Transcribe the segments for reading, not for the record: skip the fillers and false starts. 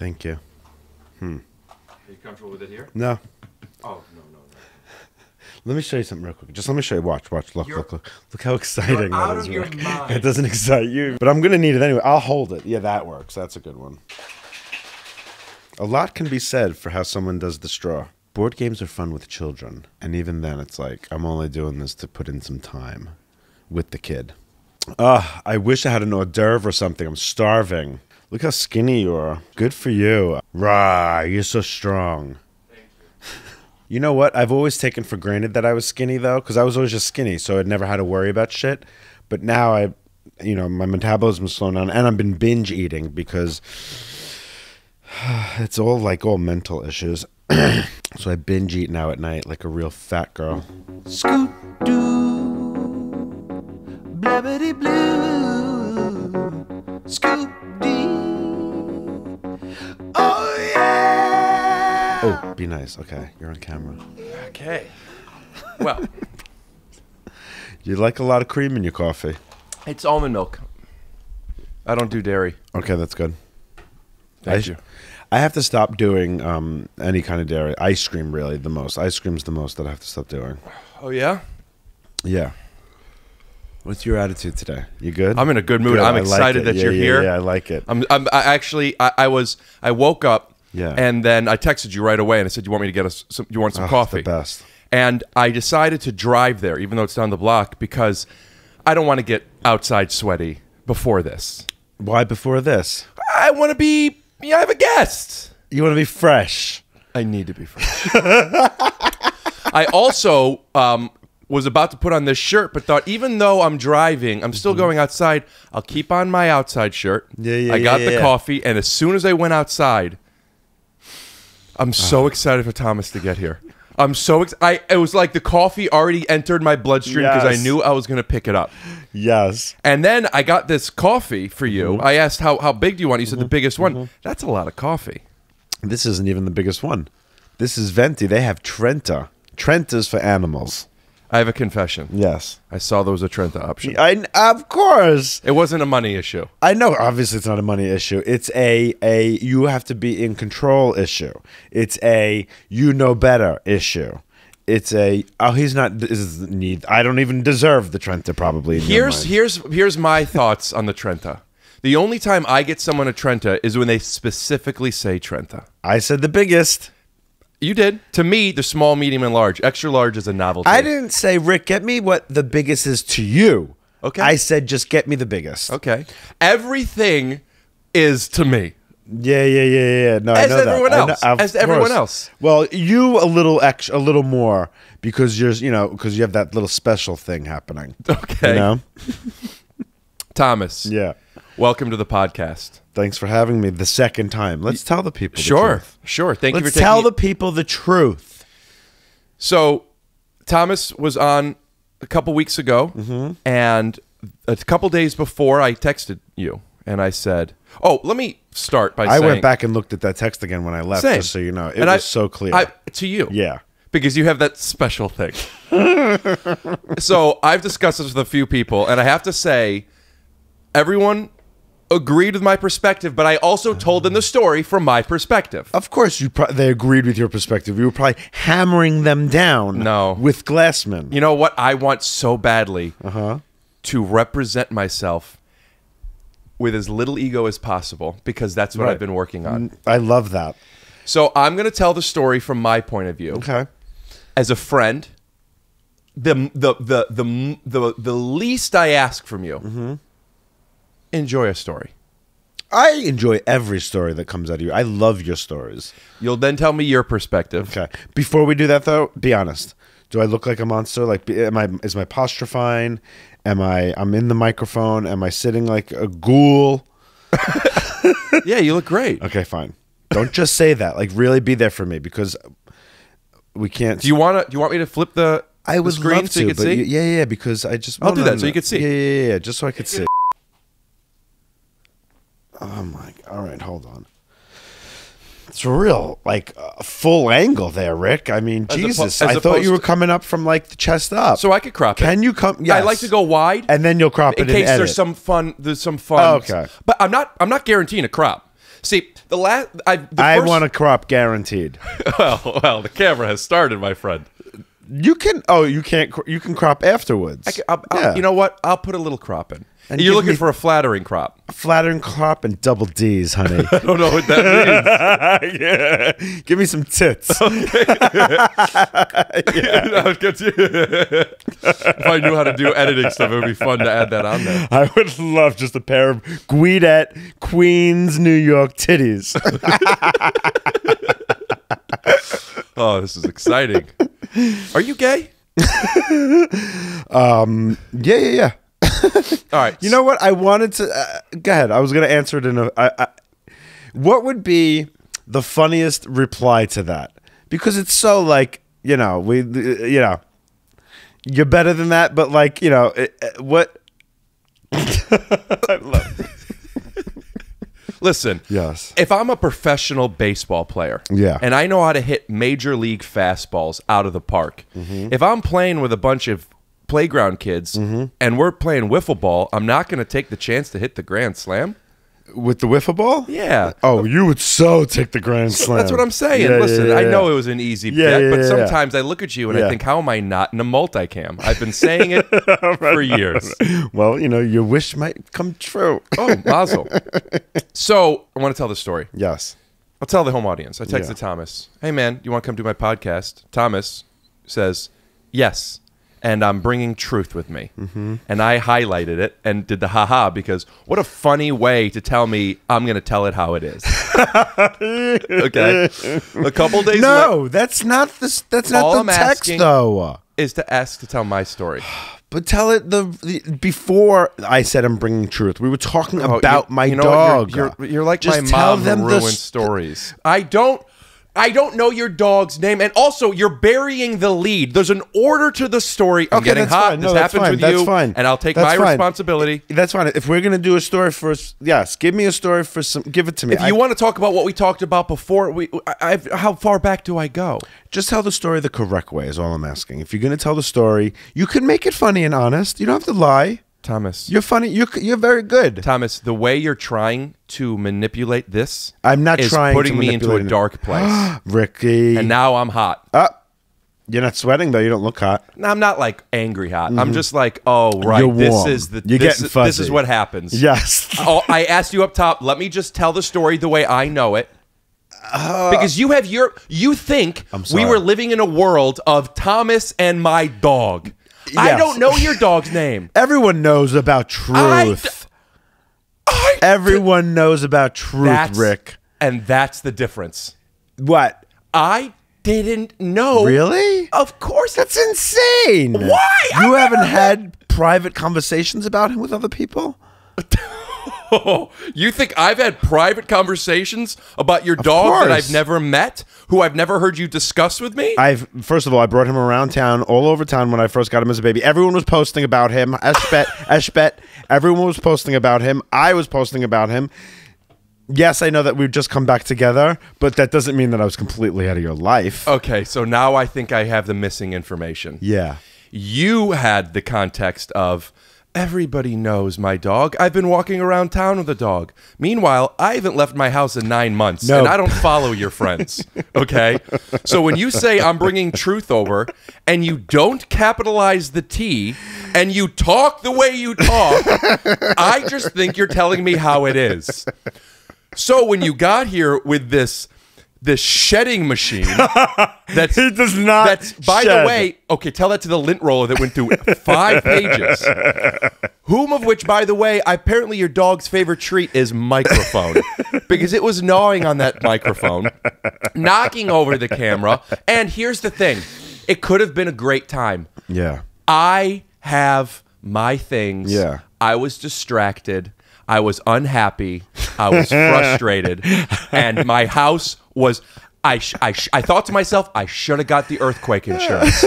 Thank you. Are you comfortable with it here? No. Oh, no. Let me show you something real quick. Just let me show you. Watch. Look. Look how exciting that is. It doesn't excite you. But I'm going to need it anyway. I'll hold it. Yeah, that works. That's a good one. A lot can be said for how someone does the straw. Board games are fun with children. And even then, it's like, I'm only doing this to put in some time with the kid. I wish I had an hors d'oeuvre or something. I'm starving. Look how skinny you are. Good for you. Rah, you're so strong. You know what? I've always taken for granted that I was skinny, though, because I was always just skinny, so I'd never had to worry about shit. But now my metabolism is slowing down, and I've been binge eating because it's all mental issues. So I binge eat now at night like a real fat girl. Scoot doo, blabbity blue, scoot dee. Oh yeah. Oh, be nice. Okay, you're on camera. Okay. Well. You like a lot of cream in your coffee. It's almond milk. I don't do dairy. Okay, that's good. Thank you. I have to stop doing any kind of dairy. Ice cream, really, the most. Ice cream's the most that I have to stop doing. Oh, yeah? Yeah. What's your attitude today? You good? I'm in a good mood. Good. I'm excited that you're here. Yeah, I like it. I woke up. Yeah. And then I texted you right away and I said, you want some coffee? The best. And I decided to drive there, even though it's down the block, because I don't want to get outside sweaty before this. Why before this? I want to be, I have a guest. You want to be fresh. I need to be fresh. I also was about to put on this shirt, but thought, even though I'm driving, I'm still going outside. I'll keep on my outside shirt. I got the coffee. And as soon as I went outside, I'm so excited for Thomas to get here. I'm so excited. It was like the coffee already entered my bloodstream because I knew I was going to pick it up. Yes. And then I got this coffee for you. I asked, how big do you want? You said the biggest one. That's a lot of coffee. This isn't even the biggest one. This is Venti. They have Trenta. Trenta's for animals. I have a confession. Yes. I saw there was a Trenta option. Of course. It wasn't a money issue. I know. Obviously, it's not a money issue. It's a you have to be in control issue. It's a you know better issue. It's a, oh, he's not, this is need. I don't even deserve the Trenta probably. Here's my thoughts on the Trenta. The only time I get someone a Trenta is when they specifically say Trenta. I said the biggest. You did. To me, the small, medium, and large. Extra large is a novelty. I didn't say, Rick, get me what the biggest is to you. Okay. I said, just get me the biggest. Okay. Everything is to me. Yeah. No, as I know everyone that. Else. I know, as to everyone else. Well, you a little more because you have that little special thing happening. Okay. You know? Thomas. Yeah. Welcome to the podcast. Thanks for having me the second time. Let's tell the people the truth. Sure. Let's tell the people the truth. So Thomas was on a couple weeks ago, and a couple days before I texted you, and I said, oh, let me start by saying. I went back and looked at that text again when I left, just so you know. It was so clear. To you. Yeah. Because you have that special thing. So I've discussed this with a few people, and I have to say, everyone agreed with my perspective, but I also told them the story from my perspective. Of course, they agreed with your perspective. You were probably hammering them down with Glassman. You know what? I want so badly to represent myself with as little ego as possible, because that's what I've been working on. I love that. So I'm going to tell the story from my point of view. Okay. As a friend, the least I ask from you... enjoy a story. I enjoy every story that comes out of you. I love your stories. You'll then tell me your perspective. Okay. Before we do that, though, be honest. Do I look like a monster? Like, is my posture fine? I'm in the microphone. Am I sitting like a ghoul? Yeah, you look great. Okay, fine. Don't just say that. Like, really be there for me, because we can't. Do you want me to flip the? I would love to, so you could see? Yeah, because I just. I'll do that so you could see. Yeah, just so I could see. Oh my! All right, hold on. It's a real full angle there, Rick. I mean, Jesus! I thought you were coming up from like the chest up, so I could crop it. Can you come? Yes. I like to go wide, and then you'll crop it in case there's some fun. There's some fun. Oh, okay, but I'm not guaranteeing a crop. See, the last... I want a crop guaranteed. well, the camera has started, my friend. You can... Oh, you can't... You can crop afterwards. I'll, you know what? I'll put a little crop in. And you're looking for a flattering crop. A flattering crop and double D's, honey. I don't know what that means. Yeah. Give me some tits. Okay. If I knew how to do editing stuff, it would be fun to add that on there. I would love just a pair of Guidette Queens, New York titties. Oh, this is exciting. Are you gay? Yeah. All right. You know what? I wanted to... go ahead. I was going to answer it in a... what would be the funniest reply to that? Because it's so like, you know, you're better than that, but like, you know, what... I love it. Listen, yes. If I'm a professional baseball player, yeah, and I know how to hit major league fastballs out of the park, if I'm playing with a bunch of playground kids and we're playing wiffle ball, I'm not going to take the chance to hit the grand slam with the wiffle ball. Yeah. Oh, you would so take the grand slam. That's what I'm saying. Yeah, listen, I know it was an easy bet, but sometimes I look at you and I think, how am I not in a multicam? I've been saying it for years. Well, you know, your wish might come true. Oh, mazel. So I want to tell the story. Yes. I'll tell the home audience. I texted Thomas. Hey, man, you want to come do my podcast? Thomas says, yes. And I'm bringing truth with me. And I highlighted it and did the haha because what a funny way to tell me I'm going to tell it how it is. Okay. A couple days later. No, that's not the, text though. Is to ask to tell my story. But tell it before I said I'm bringing truth. We were talking about my dog. You're like just my mom who ruins stories. I don't know your dog's name, and also you're burying the lead. There's an order to the story. I'm getting hot. No, this happens with you, and I'll take my responsibility. That's fine. If we're gonna do a story first, yes, give me a story for some. Give it to me. If you want to talk about what we talked about before, how far back do I go? Just tell the story the correct way is all I'm asking. If you're gonna tell the story, you can make it funny and honest. You don't have to lie. Thomas, you're funny. You're very good. Thomas, the way you're trying to manipulate this, I'm not trying. Putting me into a dark place, Ricky. And now I'm hot. You're not sweating though. You don't look hot. No, I'm not like angry hot. I'm just like, oh right, this is the. You're getting fuzzy. This is what happens. Yes. Oh, I asked you up top. Let me just tell the story the way I know it. Because you have your. You think we were living in a world of Thomas and my dog. Yes. I don't know your dog's name. Everyone knows about truth. Everyone knows about truth, Rick. And that's the difference. What? I didn't know. Really? Of course. That's insane. Why? You haven't had private conversations about him with other people? You think I've had private conversations about your dog that I've never met, who I've never heard you discuss with me? First of all, I brought him around town, all over town when I first got him as a baby. Everyone was posting about him. Eshbet. Everyone was posting about him. I was posting about him. Yes, I know that we've just come back together, but that doesn't mean that I was completely out of your life. Okay, so now I think I have the missing information. Yeah. You had the context of... Everybody knows my dog. I've been walking around town with a dog. Meanwhile, I haven't left my house in 9 months, and I don't follow your friends, okay? So when you say I'm bringing truth over, and you don't capitalize the T, and you talk the way you talk, I just think you're telling me how it is. So when you got here with this shedding machine that's it does not that's by shed. The way, okay, tell that to the lint roller that went through 5 pages. Whom of which, by the way, apparently your dog's favorite treat is microphone. Because it was gnawing on that microphone, knocking over the camera. And here's the thing. It could have been a great time. Yeah. I have my things. Yeah. I was distracted. I was unhappy. I was frustrated. And my house was, I thought to myself, I should have got the earthquake insurance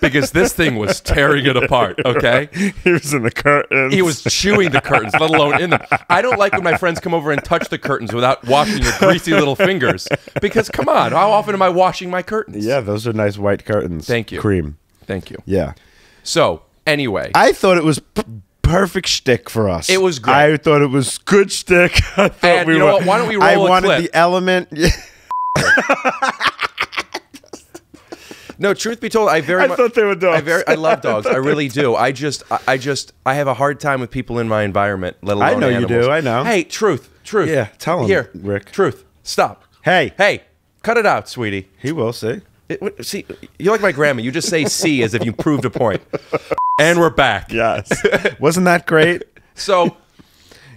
because this thing was tearing it apart, okay? He was in the curtains. He was chewing the curtains, let alone in them. I don't like when my friends come over and touch the curtains without washing your greasy little fingers because, come on, how often am I washing my curtains? Yeah, those are nice white curtains. Thank you. Cream. Thank you. Yeah. So, anyway. I thought it was... perfect shtick for us. It was great. I thought it was good shtick. I thought and we you know were, what? Why don't we roll I a wanted clip. The element. No, truth be told, I thought they were dogs. I love dogs. I really do. I have a hard time with people in my environment, let alone animals. I know you do. I know. Hey, truth. Yeah, tell him, here, Rick. Truth. Stop. Hey, cut it out, sweetie. He will see. See, you're like my grandma. You just say "see" as if you proved a point. And we're back. Yes. Wasn't that great? So,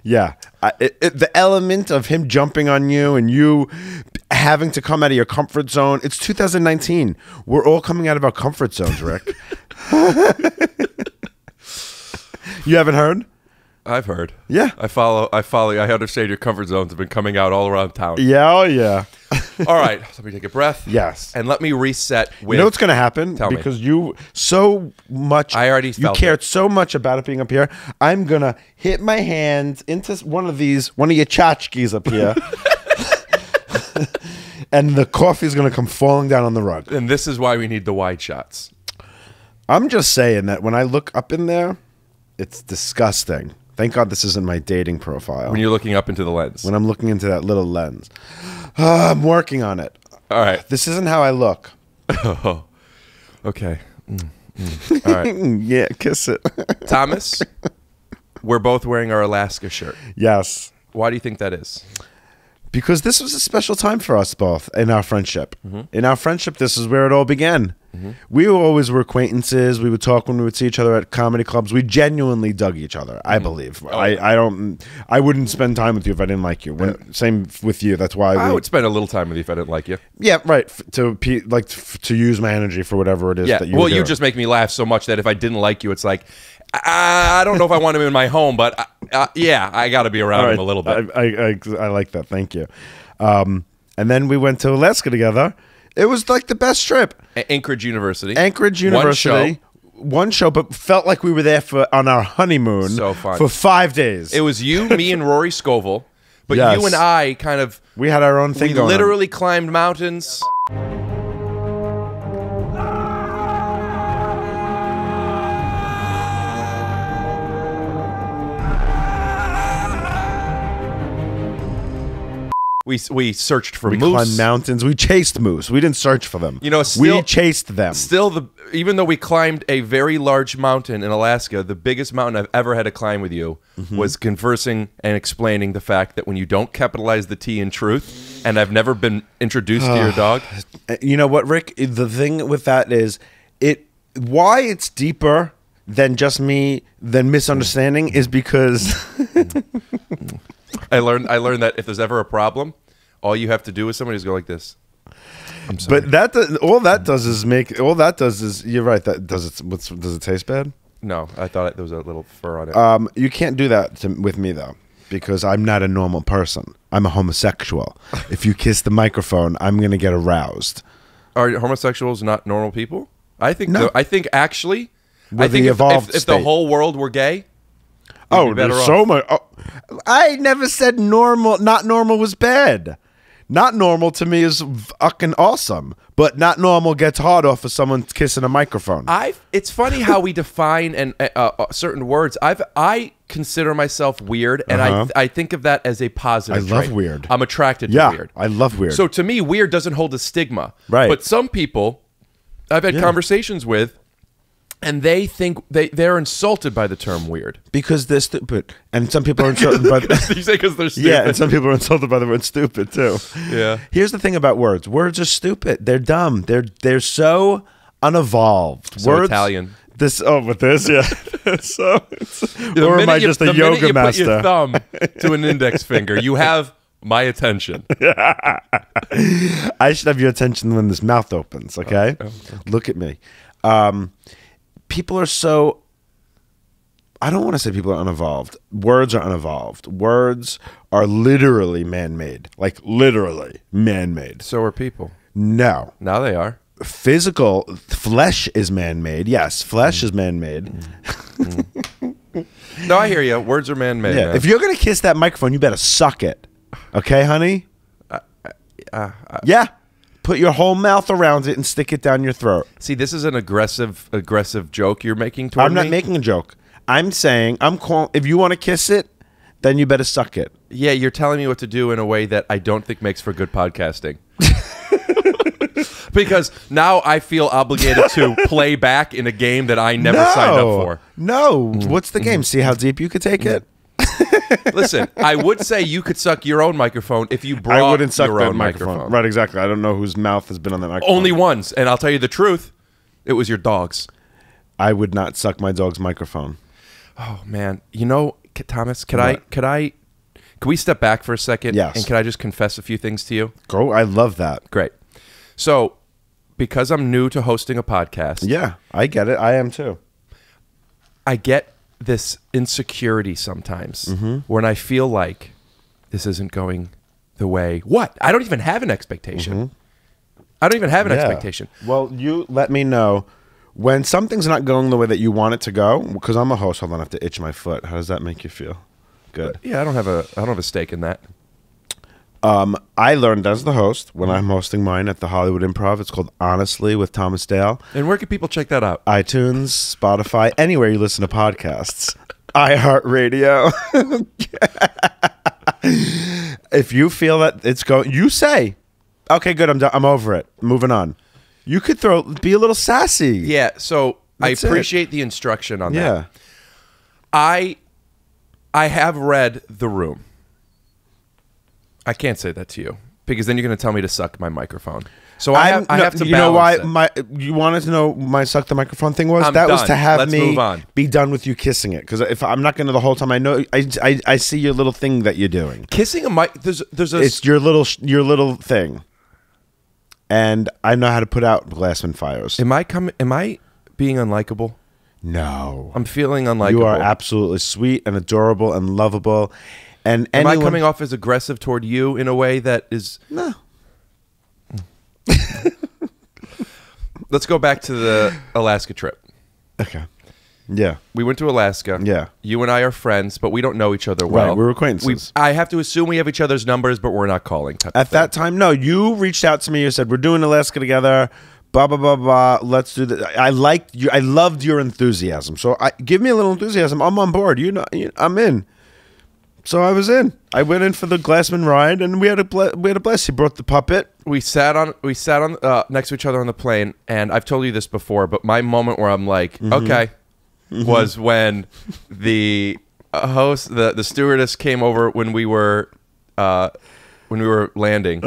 yeah, the element of him jumping on you and you having to come out of your comfort zone. It's 2019. We're all coming out of our comfort zones, Rick. You haven't heard? I've heard. Yeah. I follow. I understand your comfort zones have been coming out all around town. Yeah. Oh, yeah. All right. Let me take a breath. Yes. And let me reset with... You know what's going to happen? Tell because me. You so much... I already felt You cared it. So much about it being up here. I'm going to hit my hands into one of your tchotchkes up here. And the coffee's going to come falling down on the rug. And this is why we need the wide shots. I'm just saying that when I look up in there, it's disgusting. Thank God this isn't my dating profile. When you're looking up into the lens. When I'm looking into that little lens. I'm working on it. All right. This isn't how I look. Oh, okay. All right. Yeah, kiss it. Thomas, we're both wearing our Alaska shirt. Yes. Why do you think that is? Because this was a special time for us both in our friendship. Mm-hmm. In our friendship, this is where it all began. Mm-hmm. We always were acquaintances. We would talk when we would see each other at comedy clubs. We genuinely dug each other, I believe. Oh. I wouldn't spend time with you if I didn't like you. Same with you. That's why I would spend a little time with you if I didn't like you. Yeah, right. To use my energy for whatever it is. Yeah. That you you just make me laugh so much that if I didn't like you, it's like I don't know if I want him in my home, but yeah, I got to be around him a little bit. I like that. Thank you. And then we went to Alaska together. It was like the best trip. Anchorage University. Anchorage University. One show, but felt like we were there on our honeymoon. So fun. For 5 days. It was you, me, and Rory Scovel. But yes. You and I kind of... We had our own thing going on. We literally climbed mountains. We searched for moose. We climbed mountains. We chased moose. We didn't search for them. You know, we chased them. Still, even though we climbed a very large mountain in Alaska, the biggest mountain I've ever had to climb with you was conversing and explaining the fact that when you don't capitalize the T in truth, and I've never been introduced to your dog. You know what, Rick? The thing with that is why it's deeper than just me, than misunderstanding, is because... I learned that if there's ever a problem, all you have to do with somebody is go like this. I'm sorry. But all that does is you're right. That does it taste bad? No, I thought there was a little fur on it. You can't do that with me though, because I'm not a normal person. I'm a homosexual. If you kiss the microphone, I'm gonna get aroused. Are homosexuals not normal people? I think no. I think actually, I think if the whole world were gay. Oh, there's so much. Oh, I never said normal. Not normal was bad. Not normal to me is fucking awesome. But not normal gets hard off of someone kissing a microphone. It's funny how we define certain words. I consider myself weird, and I think of that as a positive trait. I love weird. I'm attracted to weird. I love weird. So to me, weird doesn't hold a stigma. Right. But some people I've had conversations with. And they think they're insulted by the term weird because they're stupid, and some people are insulted by the, you say because they're stupid. Yeah, and some people are insulted by the word stupid too. Yeah. Here's the thing about words: words are stupid. They're dumb. They're so unevolved. So words, Italian. This with this, yeah. So, or am I just a yoga master? You put your thumb to an index finger. You have my attention. I should have your attention when this mouth opens. Okay, look at me. People are so, I don't want to say people are unevolved. Words are unevolved. Words are literally man-made. Like, literally man-made. So are people. No. Now they are. Physical, flesh is man-made. Yes, flesh is man-made. No, I hear you. Words are man-made. Yeah. If you're going to kiss that microphone, you better suck it. Okay, honey? Yeah. Put your whole mouth around it and stick it down your throat. See, this is an aggressive joke you're making toward me. I'm not making a joke. I'm saying, if you want to kiss it, then you better suck it. Yeah, you're telling me what to do in a way that I don't think makes for good podcasting. Because now I feel obligated to play back in a game that I never signed up for. No. What's the game? See how deep you could take it? Listen, I would say you could suck your own microphone if you brought your own microphone. Right, exactly. I don't know whose mouth has been on that microphone. Only one's. And I'll tell you the truth. It was your dog's. I would not suck my dog's microphone. Oh, man. You know, Thomas, could we step back for a second? Yes. And can I just confess a few things to you? Go. I love that. Great. So, because I'm new to hosting a podcast. Yeah, I get it. I am too. I get this insecurity sometimes when I feel like this isn't going the way. What? I don't even have an expectation. I don't even have an expectation. Well, you let me know when something's not going the way that you want it to go, because I'm a host. Hold on, I have to itch my foot. How does that make you feel? Good. Yeah, I don't have a stake in that. I learned as the host, when I'm hosting mine at the Hollywood Improv, it's called Honestly with Thomas Dale. And where can people check that out? iTunes, Spotify, anywhere you listen to podcasts. iHeartRadio. If you feel that it's going, you say, okay, good, I'm over it. Moving on. You could be a little sassy. Yeah, so I appreciate the instruction on that. I have read The Room. I can't say that to you because then you're going to tell me to suck my microphone. So I have to. You know why you wanted to know my suck the microphone thing was? Let's move on. Be done with you kissing it, because if I'm not going to the whole time, I know I see your little thing that you're doing. Kissing a mic. It's your little thing, and I know how to put out Glassman fires. Am I being unlikable? No, I'm feeling unlikable. You are absolutely sweet and adorable and lovable. And am I coming off as aggressive toward you in a way that is... No. Let's go back to the Alaska trip. Okay. Yeah. We went to Alaska. Yeah. You and I are friends, but we don't know each other well. Right, we're acquaintances. I have to assume we have each other's numbers, but we're not calling. At that time, no. You reached out to me. You said, we're doing Alaska together. Blah, blah, blah, blah. Let's do this. I loved your enthusiasm. So give me a little enthusiasm. I'm on board. You know, I'm in. So I was in. I went in for the Glassman ride, and we had a blast. He brought the puppet. We sat next to each other on the plane, and I've told you this before, but my moment where I'm like, okay, was when the host, the stewardess came over when we were landing,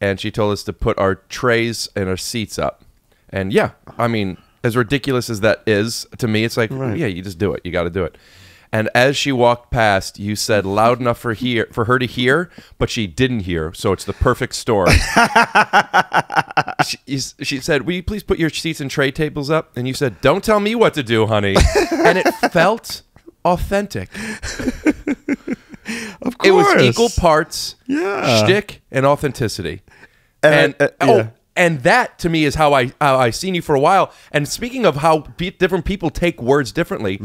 and she told us to put our trays and our seats up, and yeah, I mean, as ridiculous as that is to me, it's like, yeah, you just do it. You got to do it. And as she walked past, you said loud enough for her to hear, but she didn't hear, so it's the perfect story. she said, will you please put your seats and tray tables up? And you said, don't tell me what to do, honey. And it felt authentic. Of course. It was equal parts shtick and authenticity. And that, to me, is how I've seen you for a while. And speaking of how different people take words differently,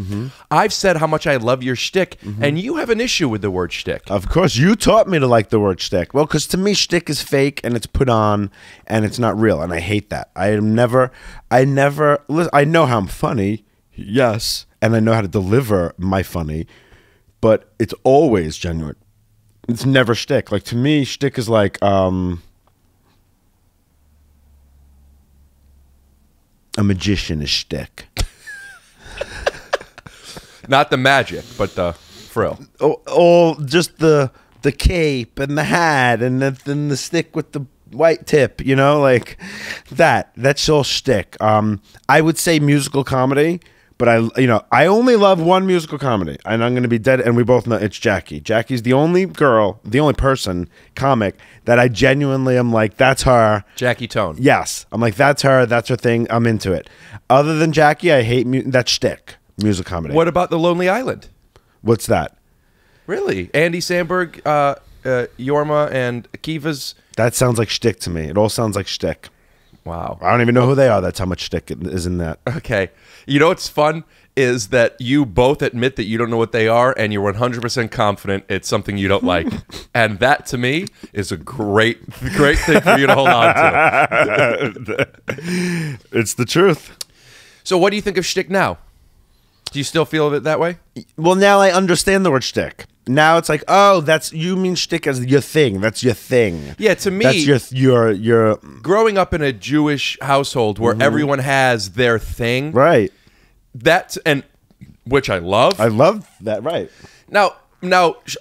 I've said how much I love your shtick, and you have an issue with the word shtick. Of course. You taught me to like the word shtick. Well, because to me, shtick is fake, and it's put on, and it's not real, and I hate that. I know how I'm funny, yes, and I know how to deliver my funny, but it's always genuine. It's never shtick. Like, to me, shtick is like... a magician is shtick. Not the magic, but the frill. Oh, just the cape and the hat and then the stick with the white tip, you know, like that. That's all shtick. I would say musical comedy, but I only love one musical comedy, and I'm going to be dead, and we both know it's Jackie. Jackie's the only girl, the only person, comic, that I genuinely am like, that's her. Jackie Tone. Yes. I'm like, that's her. That's her thing. I'm into it. Other than Jackie, I hate that shtick, musical comedy. What about The Lonely Island? What's that? Really? Andy Samberg, Yorma, and Akiva's. That sounds like shtick to me. It all sounds like shtick. Wow. I don't even know who they are. That's how much shtick is in that. Okay. You know what's fun is that you both admit that you don't know what they are, and you're 100% confident it's something you don't like. And that, to me, is a great thing for you to hold on to. It's the truth. So what do you think of shtick now? Do you still feel it that way? Well, now I understand the word shtick. Now it's like, oh, that's, you mean shtick as your thing. That's your thing. Yeah, to me, that's your growing up in a Jewish household where everyone has their thing, right? That's which I love. I love that. Right now,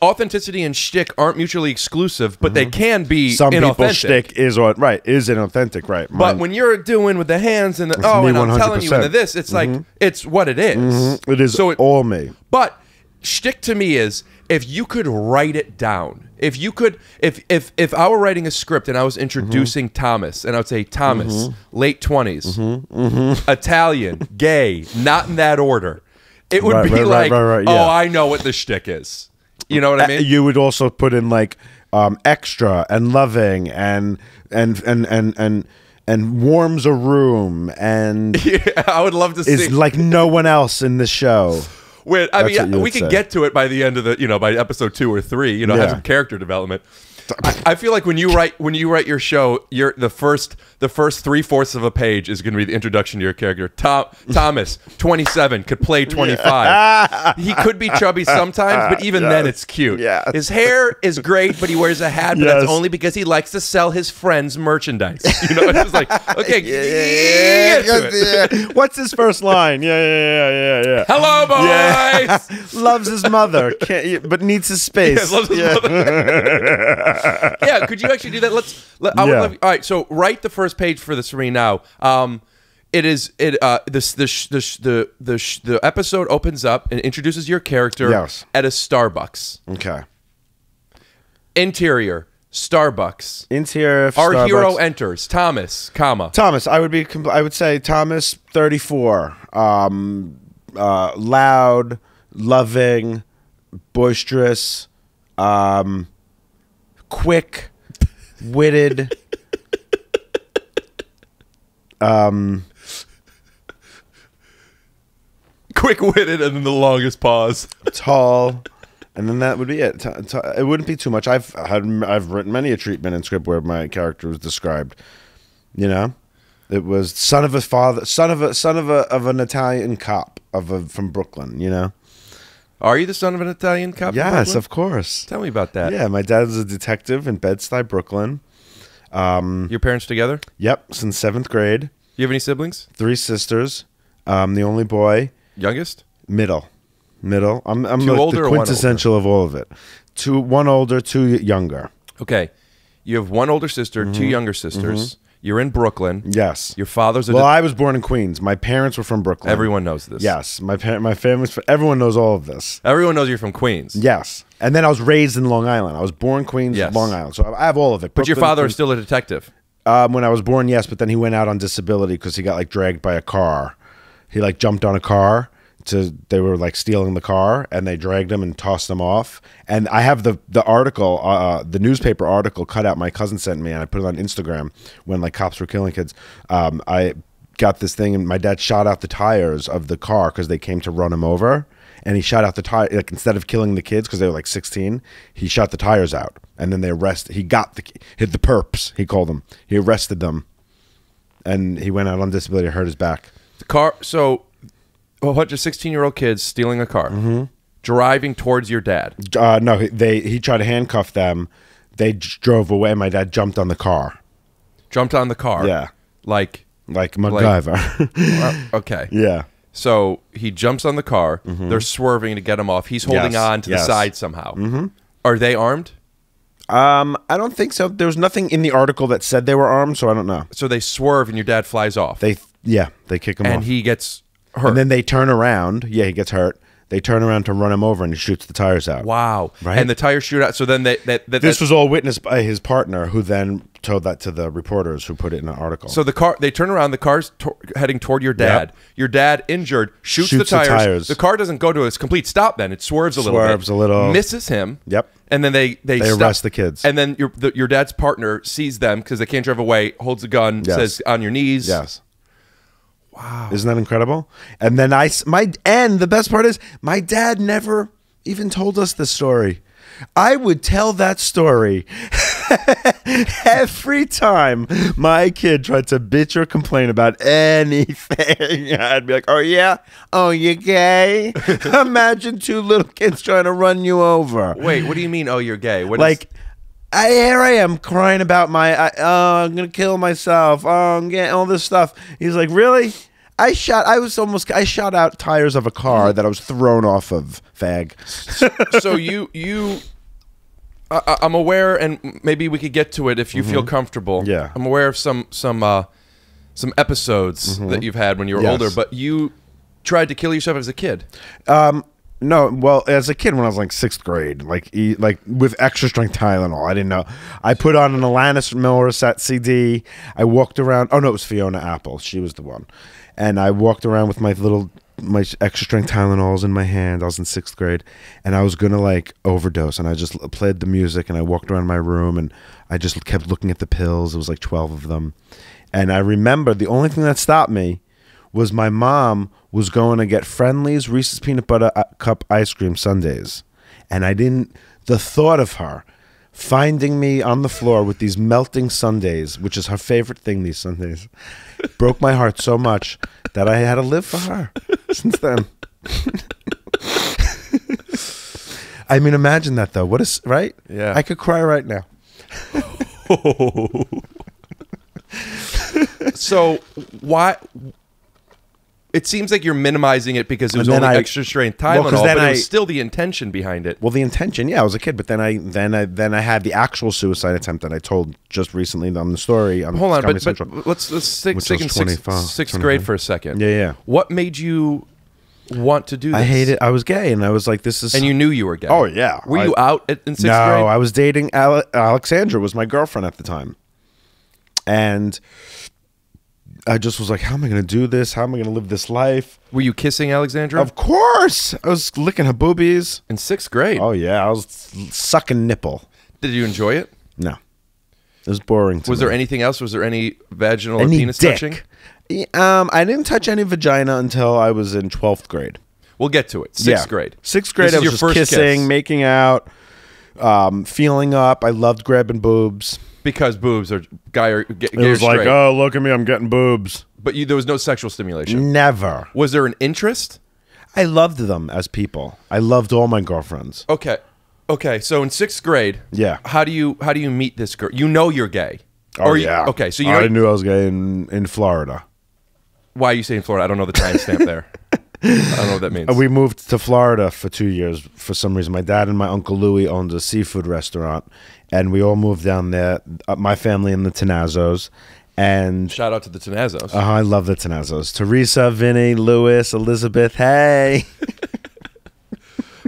authenticity and shtick aren't mutually exclusive, but they can be. Some people's shtick is what is inauthentic, right? But when you're doing with the hands and the and I'm telling you and the this, it's like it's what it is. It is so all me. But shtick to me is, if you could write it down, if you could, if I were writing a script and I was introducing Thomas, and I would say, Thomas, late 20s, Italian, gay, not in that order, it would be like, oh, I know what the shtick is. You know what I mean? You would also put in like extra and loving and warms a room and I would love to see. It's like no one else in the show. Wait, I mean, we can get to it by the end of the, by episode 2 or 3, have some character development. I feel like when you write your show, you're the first 3/4 of a page is going to be the introduction to your character. Thomas, 27, could play 25. Yeah. He could be chubby sometimes, but even then it's cute. Yes. His hair is great, but he wears a hat, but that's only because he likes to sell his friends merchandise. You know, it's just like, okay, what's his first line? Yeah. Hello, boys. Yeah. Loves his mother, but needs his space. Yeah, loves his mother. Yeah, could you actually do that? I would love you. All right, so write the first page for this for me now. The episode opens up and introduces your character at a Starbucks. Okay. Interior Starbucks. Interior of Starbucks. Our hero enters. Thomas, Thomas. I would say Thomas, 34, loud, loving, boisterous, quick-witted, quick-witted, and then the longest pause. Tall, and then that would be it. It wouldn't be too much. I've written many a treatment and script where my character was described. You know, it was son of a father, son of an Italian cop from Brooklyn. You know. Are you the son of an Italian cop? Yes, of course. Tell me about that. Yeah, my dad's a detective in Bed-Stuy, Brooklyn. Your parents together? Yep, since 7th grade. You have any siblings? 3 sisters. The only boy. Youngest? Middle. Middle. I'm like the quintessential of all of it. 1 older, 2 younger. Okay. You have 1 older sister, 2 younger sisters. You're in Brooklyn. Yes. Your father's a... Well, I was born in Queens. My parents were from Brooklyn. Everyone knows this. Yes. My family's... Everyone knows all of this. Everyone knows you're from Queens. Yes. And then I was raised in Long Island. I was born in Queens, Long Island. So I have all of it. Brooklyn, but your father is still a detective? When I was born, yes. But then he went out on disability because he got like dragged by a car. He like jumped on a car. They were like stealing the car, and they dragged him and tossed him off. And I have the article, the newspaper article cut out my cousin sent me, and I put it on Instagram when like cops were killing kids. I got this thing, and my dad shot out the tires of the car because they came to run him over, and he shot out the tire. Like, instead of killing the kids because they were like 16, he shot the tires out, and then they arrested. He got the perps. He called them. He arrested them, and he went out on disability. Hurt his back. The car. So. 16-year-old kids stealing a car, driving towards your dad. No, he tried to handcuff them. They drove away. My dad jumped on the car. Jumped on the car. Yeah, like MacGyver. Okay. Yeah. So he jumps on the car. They're swerving to get him off. He's holding on to the side somehow. Are they armed? I don't think so. There was nothing in the article that said they were armed, so I don't know. So they swerve and your dad flies off. They kick him off, and he gets. Hurt. And then they turn around. Yeah, he gets hurt. They turn around to run him over, and he shoots the tires out. Wow! Right? And the tires shoot out. So then this was all witnessed by his partner, who then told that to the reporters, who put it in an article. So the car, they turn around. The car's heading toward your dad. Yep. Your dad, injured, shoots the tires. The car doesn't go to its complete stop. Then it swerves a little, misses him. Yep. And then they stop. Arrest the kids. And then your dad's partner sees them because they can't drive away. Holds a gun. Yes. Says, "On your knees." Yes. Wow. Isn't that incredible? And then the best part is, my dad never even told us the story. I would tell that story Every time my kid tried to bitch or complain about anything, I'd be like, oh yeah? Oh, you gay? Imagine two little kids trying to run you over. Wait, what do you mean, oh, you're gay? What like, here I am crying about my, oh, I'm going to kill myself. Oh, I'm getting all this stuff. He's like, really? I shot out tires of a car that I was thrown off of, fag. So I'm aware, and maybe we could get to it if you feel comfortable. Yeah. I'm aware of some episodes that you've had when you were older, but you tried to kill yourself as a kid. No, well, as a kid when I was like 6th grade, like with extra strength Tylenol, I didn't know. I put on an Alanis Morissette CD. I walked around. Oh no, it was Fiona Apple. She was the one. And I walked around with my little extra strength Tylenols in my hand. I was in 6th grade, and I was gonna like overdose. And I just played the music, and I walked around my room, and I just kept looking at the pills. It was like 12 of them, and I remember the only thing that stopped me was my mom was going to get Friendly's Reese's Peanut Butter Cup Ice Cream Sundaes. And I didn't, the thought of her finding me on the floor with these melting sundaes, which is her favorite thing, these sundaes, broke my heart so much that I had to live for her since then. I mean, imagine that though. What is, right? Yeah. I could cry right now. So why... It seems like you're minimizing it because it was only extra strength Tylenol, but it was still the intention behind it. Well, the intention, yeah, I was a kid, but then I had the actual suicide attempt that I told just recently on the story. Hold on, but let's stick in 6th grade for a second. Yeah, yeah. What made you want to do this? I hated. I was gay, and I was like, this is. And you knew you were gay. Oh yeah. Were you out in 6th grade? No, I was dating Alexandra, was my girlfriend at the time, and. I just was like, how am I going to do this? How am I going to live this life? Were you kissing Alexandra? Of course. I was licking her boobies. In 6th grade? Oh, yeah. I was sucking nipple. Did you enjoy it? No. It was boring to me. Was there anything else? Was there any vaginal or penis touching? I didn't touch any vagina until I was in 12th grade. We'll get to it. 6th grade. 6th grade, I was just kissing, making out, feeling up. I loved grabbing boobs. Because boobs are guy or gay. It was like, oh, look at me, I'm getting boobs. But there was no sexual stimulation. Never. Was there an interest? I loved them as people. I loved all my girlfriends. Okay, okay. So in 6th grade, yeah. How do you meet this girl? You know you're gay. Oh or yeah. You, okay, so you know I knew I was gay in Florida. Why are you saying Florida? I don't know the timestamp there. I don't know what that means. We moved to Florida for 2 years for some reason. My dad and my Uncle Louie owned a seafood restaurant, and we all moved down there, my family and the Tenazos. And shout out to the Tenazos. I love the Tenazos. Teresa, Vinny, Louis, Elizabeth, hey.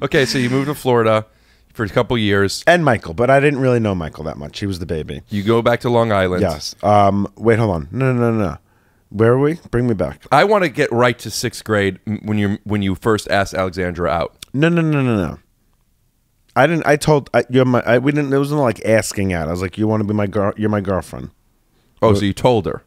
Okay, so you moved to Florida for a couple years. And Michael, but I didn't really know Michael that much. He was the baby. You go back to Long Island. Yes. Wait, hold on. No, no, no, no. Where are we? Bring me back. I want to get right to 6th grade when you first asked Alexandra out. No, no, no, no, no. I didn't. I told we didn't. It wasn't like asking out. I was like, you want to be my girl? You're my girlfriend. Oh, so you told her?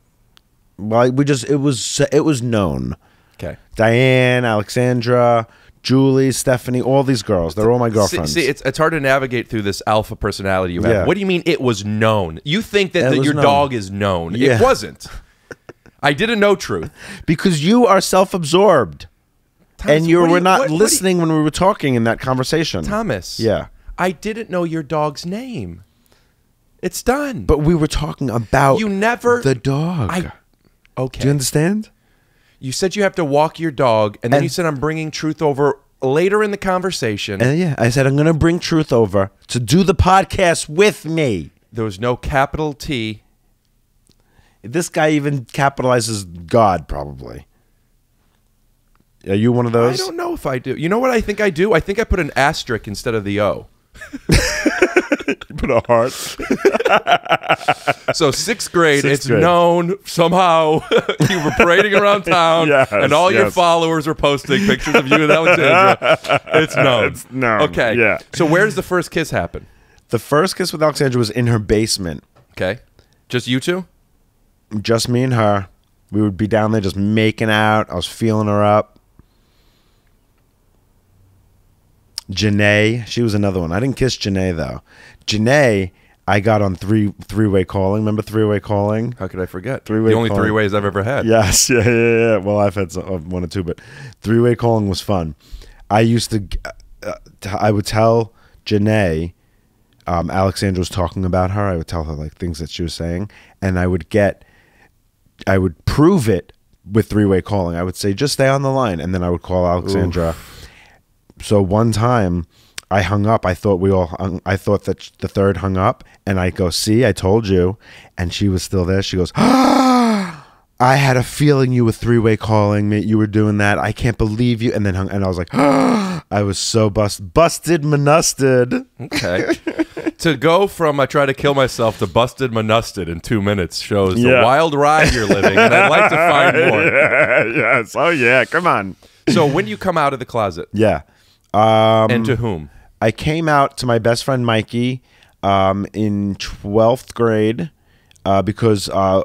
Well, we just it was known. Okay. Diane, Alexandra, Julie, Stephanie, all these girls. They're all my girlfriends. See, it's hard to navigate through this alpha personality you have. Yeah. What do you mean it was known? You think that your dog is known? Yeah. It wasn't. I didn't know truth. Because you are self-absorbed. And you were not listening when we were talking in that conversation. Thomas. Yeah. I didn't know your dog's name. It's done. But we were talking about the dog. Okay. Do you understand? You said you have to walk your dog, and then you said I'm bringing truth over later in the conversation. And yeah, I said I'm going to bring truth over to do the podcast with me. There was no capital T. This guy even capitalizes God, probably. Are you one of those? I don't know if I do. You know what I think I do? I think I put an asterisk instead of the O. You put a heart. So 6th grade, it's known somehow. You were parading around town, and all your followers were posting pictures of you and Alexandra. It's known. It's known. Okay. Yeah. So where does the first kiss happen? The first kiss with Alexandra was in her basement. Okay. Just you two? Just me and her. We would be down there just making out. I was feeling her up. Janae. She was another one. I didn't kiss Janae, though. Janae, I got on three-way calling. Remember three-way calling? How could I forget? Three-way, the only calling. Three ways I've ever had. Yes, yeah. Well, I've had one or two, but three-way calling was fun. I used to, I would tell Janae, Alexandra was talking about her. I would tell her like things that she was saying, and I would prove it with three-way calling. I would say, just stay on the line, and then I would call Alexandra. Oof. So one time, I hung up. I thought we all hung. I thought that the third hung up, and I go, see, I told you. And she was still there. She goes, ah, I had a feeling you were three-way calling me. You were doing that. I can't believe you. And then hung, and I was like, ah, I was so busted, manusted. Okay. To go from I try to kill myself to busted, manusted in 2 minutes shows the wild ride you're living, and I'd like to find more. Yes. Oh, yeah. Come on. So when you come out of the closet. Yeah. And to whom? I came out to my best friend Mikey in 12th grade because I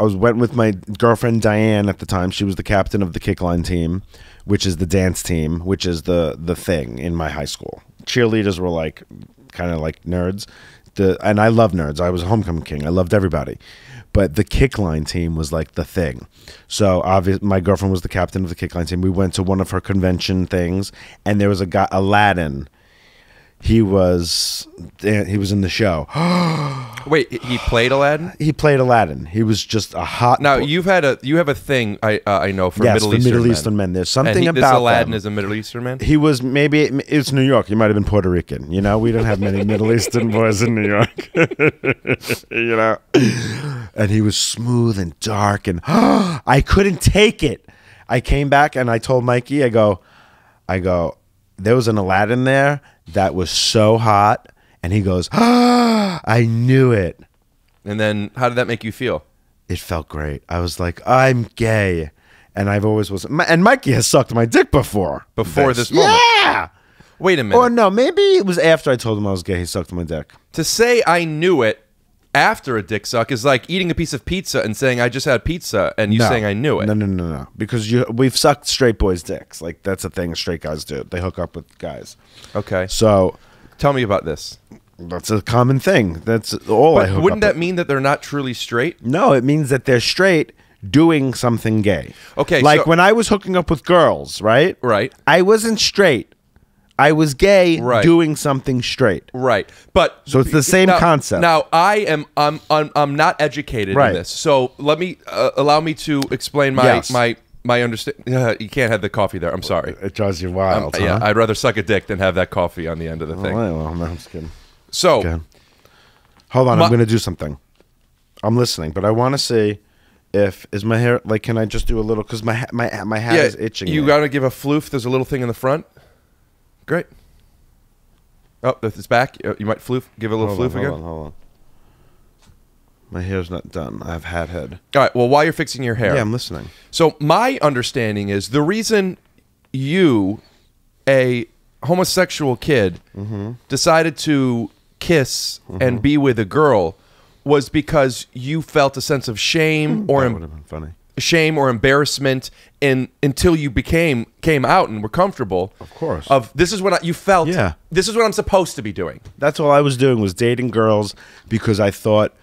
went with my girlfriend Diane at the time. She was the captain of the kickline team, which is the dance team, which is the thing in my high school. Cheerleaders were like kind of like nerds, and I love nerds. I was a homecoming king. I loved everybody. But the kickline team was like the thing. So obviously my girlfriend was the captain of the kickline team. We went to one of her convention things, and there was a guy, Aladdin. He was in the show. Wait, he played Aladdin? He played Aladdin. He was just a hot. Now you have a thing I know for Middle Eastern men. There's something about Aladdin them. Is a Middle Eastern man. He was maybe it's New York. He might have been Puerto Rican. You know, we don't have many Middle Eastern boys in New York. You know, and he was smooth and dark, and I couldn't take it. I came back and I told Mikey, I go, there was an Aladdin there. That was so hot. And he goes, ah, I knew it. And then how did that make you feel? It felt great. I was like, I'm gay. And I've always was. And Mikey has sucked my dick before. Before this moment. Yeah. Wait a minute. Or no, maybe it was after I told him I was gay, he sucked my dick. To say I knew it after a dick suck is like eating a piece of pizza and saying, I just had pizza, and you saying I knew it. No. Because we've sucked straight boys' dicks. Like, that's a thing straight guys do. They hook up with guys. Okay. So tell me about this. That's a common thing. That's all but I hook wouldn't up that with. Mean that they're not truly straight? No, it means that they're straight doing something gay. Okay. Like when I was hooking up with girls, right? Right. I wasn't straight. I was gay doing something straight. Right. But so it's the same concept. Now I'm not educated in this. So let me allow me to explain my my understanding. You can't have the coffee there. I'm sorry. It drives you wild. Yeah, I'd rather suck a dick than have that coffee on the end of the thing. Well, no, I'm just kidding. So hold on, I'm going to do something. I'm listening, but I want to see is my hair like can I just do a little cuz my hat is itching. You got to give a floof. There's a little thing in the front. Great. Oh, it's back. You might floof. Give it a little floof again. Hold on. My hair's not done. I have hat head. All right. Well, while you're fixing your hair. Yeah, I'm listening. So my understanding is the reason you, a homosexual kid, decided to kiss and be with a girl was because you felt a sense of shame or... That would have been funny. Shame or embarrassment until you came out and were comfortable. Of course. This is what you felt. Yeah. This is what I'm supposed to be doing. That's all I was doing was dating girls because I thought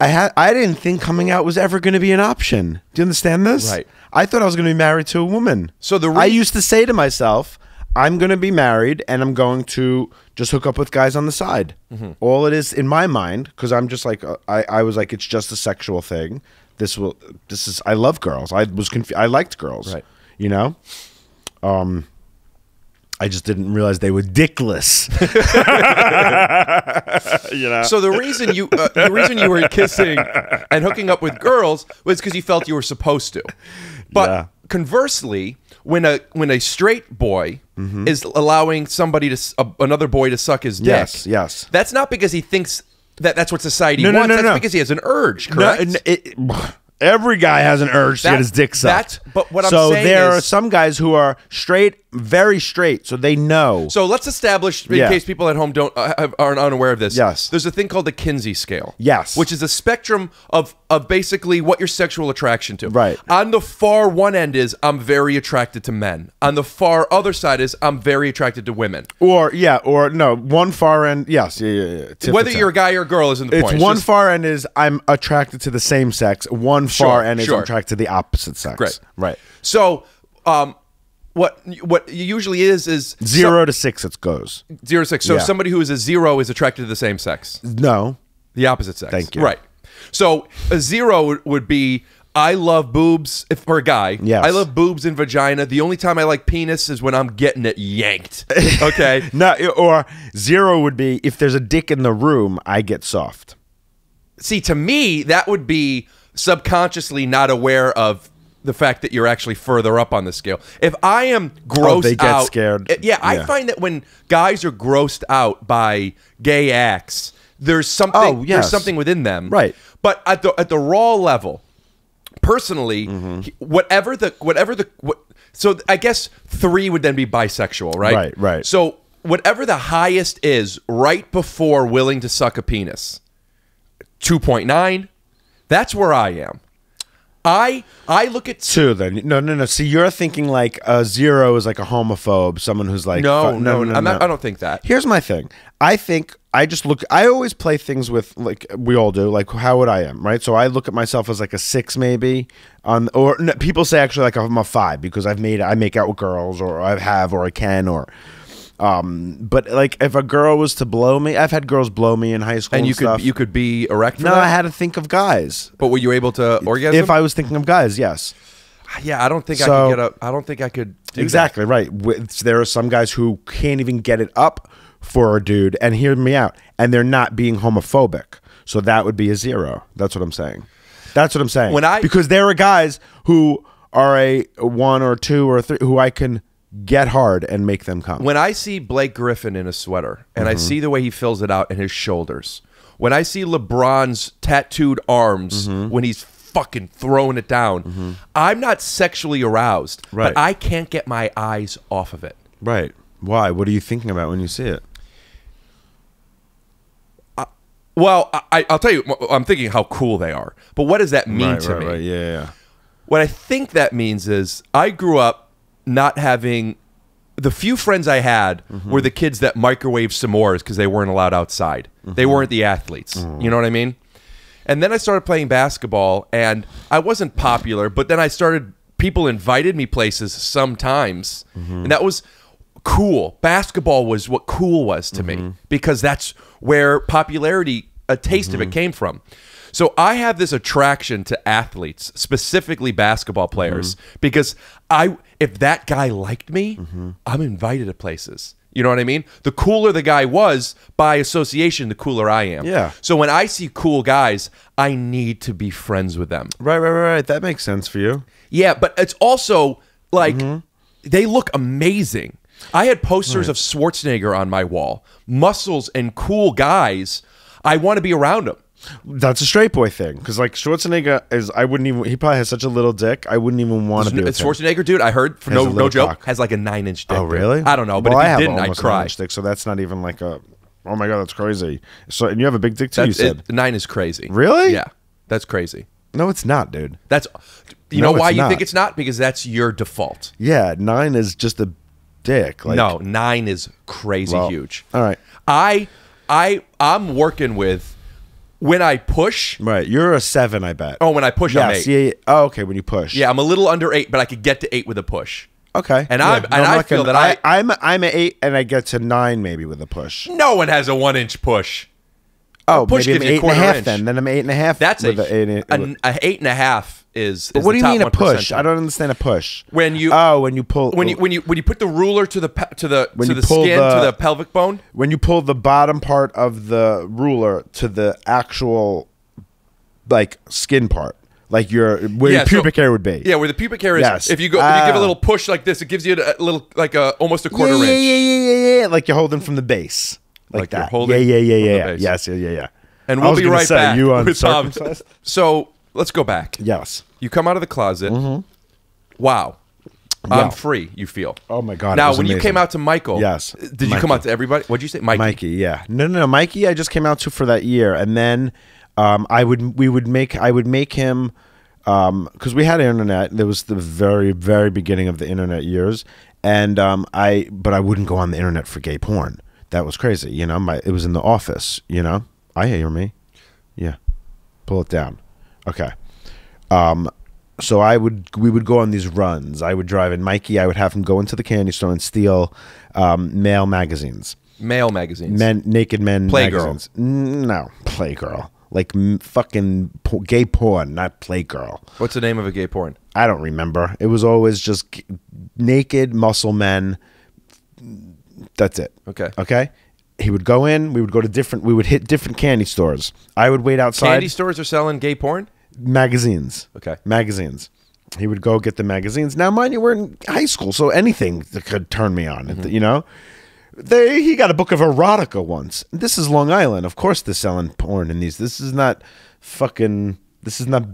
I didn't think coming out was ever going to be an option. Do you understand this? Right. I thought I was going to be married to a woman. So I used to say to myself, I'm going to be married and I'm going to just hook up with guys on the side. All it is in my mind because I'm just like I was like it's just a sexual thing. This is I love girls. I was confused. I liked girls. Right. You know? I just didn't realize they were dickless. You know? So the reason you were kissing and hooking up with girls was because you felt you were supposed to. But conversely, when a straight boy is allowing somebody to another boy to suck his dick, yes, that's not because he thinks that's what society wants. No. Because he has an urge, correct? Every guy has an urge to get his dick sucked. But what I'm saying is... So there are some guys who are straight very straight, so they know. So let's establish, in case people at home don't aren't unaware of this. Yes, there's a thing called the Kinsey scale. Yes, which is a spectrum of basically what your sexual attraction to. Right. On the far one end is I'm very attracted to men. On the far other side is I'm very attracted to women. Or one far end. Yes, whether you're a guy or a girl isn't the point. It's one far end is I'm attracted to the same sex. One far end is I'm attracted to the opposite sex. Great. Right. So, What usually is 0 to 6 it goes. 0 to 6. So somebody who is a 0 is attracted to the same sex. No, the opposite sex. Thank you. Right. So a 0 would be I love boobs for a guy. Yes. I love boobs and vagina. The only time I like penis is when I'm getting it yanked. Okay. No. Or 0 would be if there's a dick in the room, I get soft. See, to me, that would be subconsciously not aware of the fact that you're actually further up on the scale. If I am grossed out, they get scared. Yeah, I find that when guys are grossed out by gay acts, there's something. Oh, yes. There's something within them, right? But at the raw level, personally, so I guess 3 would then be bisexual, right? Right, right. So whatever the highest is, right before willing to suck a penis, 2.9. That's where I am. I look at 2 then. No. See, you're thinking like a 0 is like a homophobe, someone who's like no, I don't think that. Here's my thing. I think I just look. I always play things with, like we all do, like how would I am, right? So I look at myself as like a 6 maybe, people say actually like I'm a 5 because I make out with girls but like if a girl was to blow me, I've had girls blow me in high school and you could be erect for that? No, I had to think of guys. But were you able to orgasm? If I was thinking of guys, yes. Yeah, I don't think I could get up. I don't think I could do exactly that. Right. There are some guys who can't even get it up for a dude, and hear me out, and they're not being homophobic. So that would be a 0. That's what I'm saying. That's what I'm saying. Because there are guys who are a 1 or 2 or 3 who I can get hard and make them come. When I see Blake Griffin in a sweater and I see the way he fills it out and his shoulders, when I see LeBron's tattooed arms when he's fucking throwing it down, I'm not sexually aroused, but I can't get my eyes off of it. Right. Why? What are you thinking about when you see it? Well, I'll tell you, I'm thinking how cool they are, but what does that mean to me? Right. Yeah. What I think that means is I grew up not having, the few friends I had were the kids that microwaved s'mores because they weren't allowed outside. They weren't the athletes. You know what I mean? And then I started playing basketball, and I wasn't popular, but then I started, people invited me places sometimes, and that was cool. Basketball was what cool was to me, because that's where popularity, a taste of it, came from. So I have this attraction to athletes, specifically basketball players, because if that guy liked me, I'm invited to places. You know what I mean? The cooler the guy was, by association, the cooler I am. Yeah. So when I see cool guys, I need to be friends with them. Right. That makes sense for you. Yeah, but it's also like they look amazing. I had posters of Schwarzenegger on my wall. Muscles and cool guys, I want to be around them. That's a straight boy thing, because like Schwarzenegger is, I wouldn't even. He probably has such a little dick. I wouldn't even want to be with Schwarzenegger, him. Dude. I heard, for no joke, has like a 9-inch dick. Oh really? Dude. I don't know, but well, if he didn't, I'd cry. Dick, so that's not even like a. Oh my god, that's crazy. So and you have a big dick too. You said 9 is crazy. Really? Yeah, that's crazy. No, it's not, dude. That's you know why you think it's not, because that's your default. Yeah, 9 is just a dick. Like, no, 9 is crazy huge. All right, I'm working with. When I push... Right, you're a 7, I bet. Oh, when I push, I'm 8. Yeah. Oh, okay, when you push. Yeah, I'm a little under 8, but I could get to 8 with a push. Okay. And, I'm an 8, and I get to 9 maybe with a push. No one has a 1-inch push. Oh, push maybe I'm 8.5 then. Then I'm 8.5. That's with an 8.5 is. But what do you mean a push? I don't understand a push. When you when you put the ruler to the skin to the pelvic bone. When you pull the bottom part of the ruler to the actual like skin part, like where your pubic hair would be. Yeah, where the pubic hair is. Yes. If you give a little push like this, it gives you a little almost a quarter inch. Yeah. Like you're holding from the base. Like that. Yeah. And we'll be right back. You uncircumcised? So let's go back. Yes. You come out of the closet. Wow. I'm free, you feel. Oh my God. Now, when amazing. You came out to Michael, yes, did Mikey. You come out to everybody? What'd you say? Mikey. Mikey, yeah. No, Mikey I just came out to for that year. And then I would make him, because we had internet. There was the very, very beginning of the internet years. And I wouldn't go on the internet for gay porn. That was crazy, you know. It was in the office, you know. I hear me. Yeah. Pull it down. Okay. So we would go on these runs. I would drive in Mikey. I would have him go into the candy store and steal male magazines. Male magazines. Men, naked men. Playgirl. No, Playgirl. Like fucking gay porn, not Playgirl. What's the name of a gay porn? I don't remember. It was always just naked muscle men. That's it. Okay. Okay. He would go in. We would go to different. We would hit different candy stores. I would wait outside. Candy stores are selling gay porn? Magazines. Okay. Magazines. He would go get the magazines. Now, mind you, we're in high school, so anything that could turn me on, mm-hmm. you know. He got a book of erotica once. This is Long Island. Of course they're selling porn in these. This is not